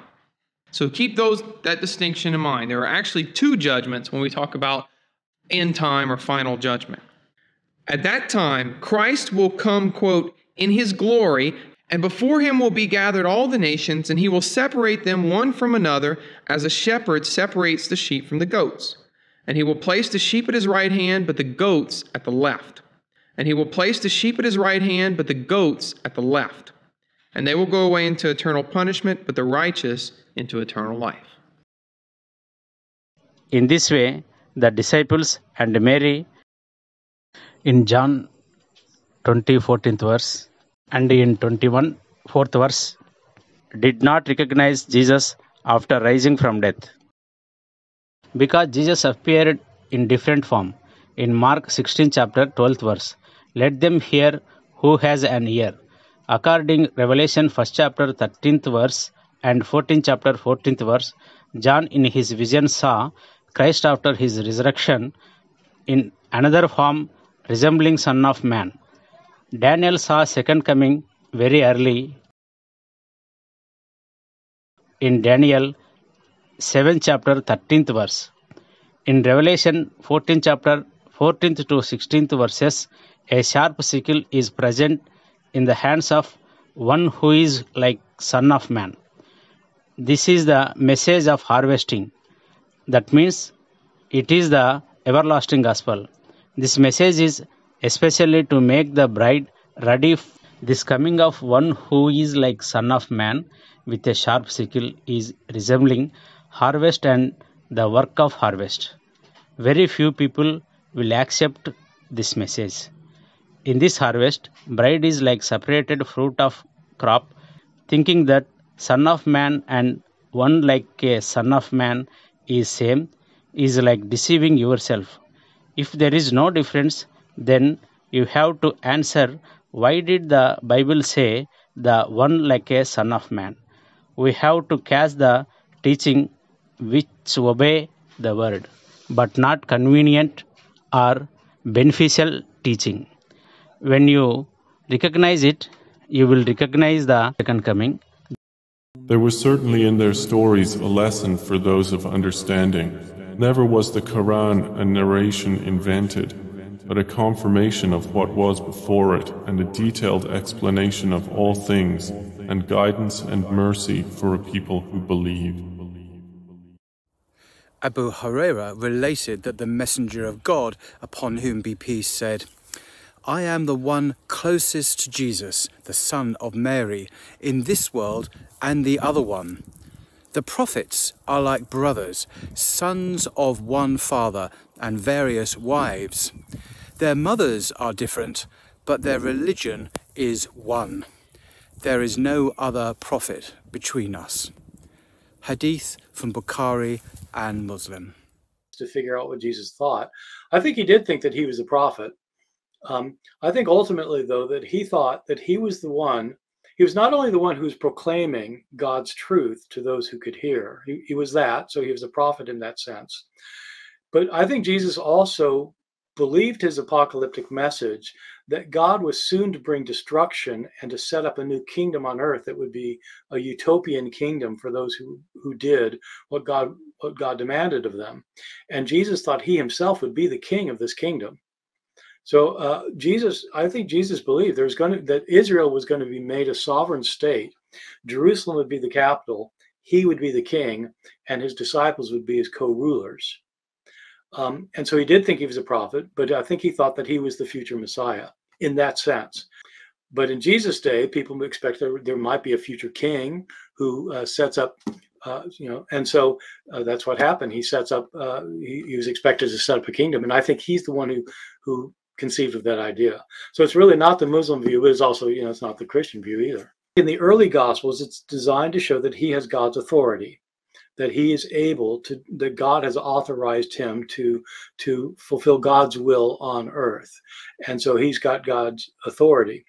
So keep those that distinction in mind. There are actually two judgments when we talk about end time or final judgment. At that time, Christ will come, quote, in his glory, and before him will be gathered all the nations, and he will separate them one from another, as a shepherd separates the sheep from the goats. And he will place the sheep at his right hand, but the goats at the left. And he will place the sheep at his right hand, but the goats at the left. And they will go away into eternal punishment, but the righteous into eternal life. In this way, the disciples and Mary, in John twenty, fourteenth verse, and in twenty-one, fourth verse, did not recognize Jesus after rising from death, because Jesus appeared in different form. In Mark sixteen, chapter twelfth verse, let them hear who has an ear. According Revelation first chapter thirteenth verse and fourteen chapter fourteenth verse, John in his vision saw Christ after his resurrection in another form resembling Son of Man. Daniel saw second coming very early in Daniel seventh chapter thirteenth verse. In Revelation fourteenth chapter fourteenth to sixteenth verses, a sharp sickle is present in the hands of one who is like Son of Man. This is the message of harvesting. That means it is the everlasting gospel. This message is especially to make the bride ready. This coming of one who is like Son of Man with a sharp sickle is resembling harvest and the work of harvest. Very few people will accept this message. In this harvest, bride is like separated fruit of crop, thinking that Son of Man and one like a Son of Man is same, is like deceiving yourself. If there is no difference, then you have to answer, why did the Bible say the one like a Son of Man? We have to catch the teaching which obey the word, but not convenient or beneficial teaching. When you recognize it, you will recognize the second coming. There was certainly in their stories a lesson for those of understanding. Never was the Quran a narration invented, but a confirmation of what was before it, and a detailed explanation of all things, and guidance and mercy for a people who believe. Abu Huraira related that the Messenger of God, upon whom be peace, said, I am the one closest to Jesus, the son of Mary, in this world and the other one. The prophets are like brothers, sons of one father and various wives. Their mothers are different, but their religion is one. There is no other prophet between us. Hadith from Bukhari and Muslim. To figure out what Jesus thought. I think he did think that he was a prophet. Um, I think ultimately, though, that he thought that he was the one, he was not only the one who's proclaiming God's truth to those who could hear. He, he was that, so he was a prophet in that sense. But I think Jesus also believed his apocalyptic message that God was soon to bring destruction and to set up a new kingdom on earth that would be a utopian kingdom for those who, who did what God, what God demanded of them. And Jesus thought he himself would be the king of this kingdom. So uh, Jesus, I think Jesus believed there's going to, that Israel was going to be made a sovereign state. Jerusalem would be the capital. He would be the king, and his disciples would be his co-rulers. Um, and so he did think he was a prophet, but I think he thought that he was the future Messiah in that sense. But in Jesus' day, people expect there, there might be a future king who uh, sets up, uh, you know, and so uh, that's what happened. He sets up, uh, he, he was expected to set up a kingdom. And I think he's the one who, who, conceived of that idea. So it's really not the Muslim view, but it's also, you know, it's not the Christian view either. In the early Gospels, it's designed to show that he has God's authority, that he is able to, that God has authorized him to, to fulfill God's will on earth. And so he's got God's authority.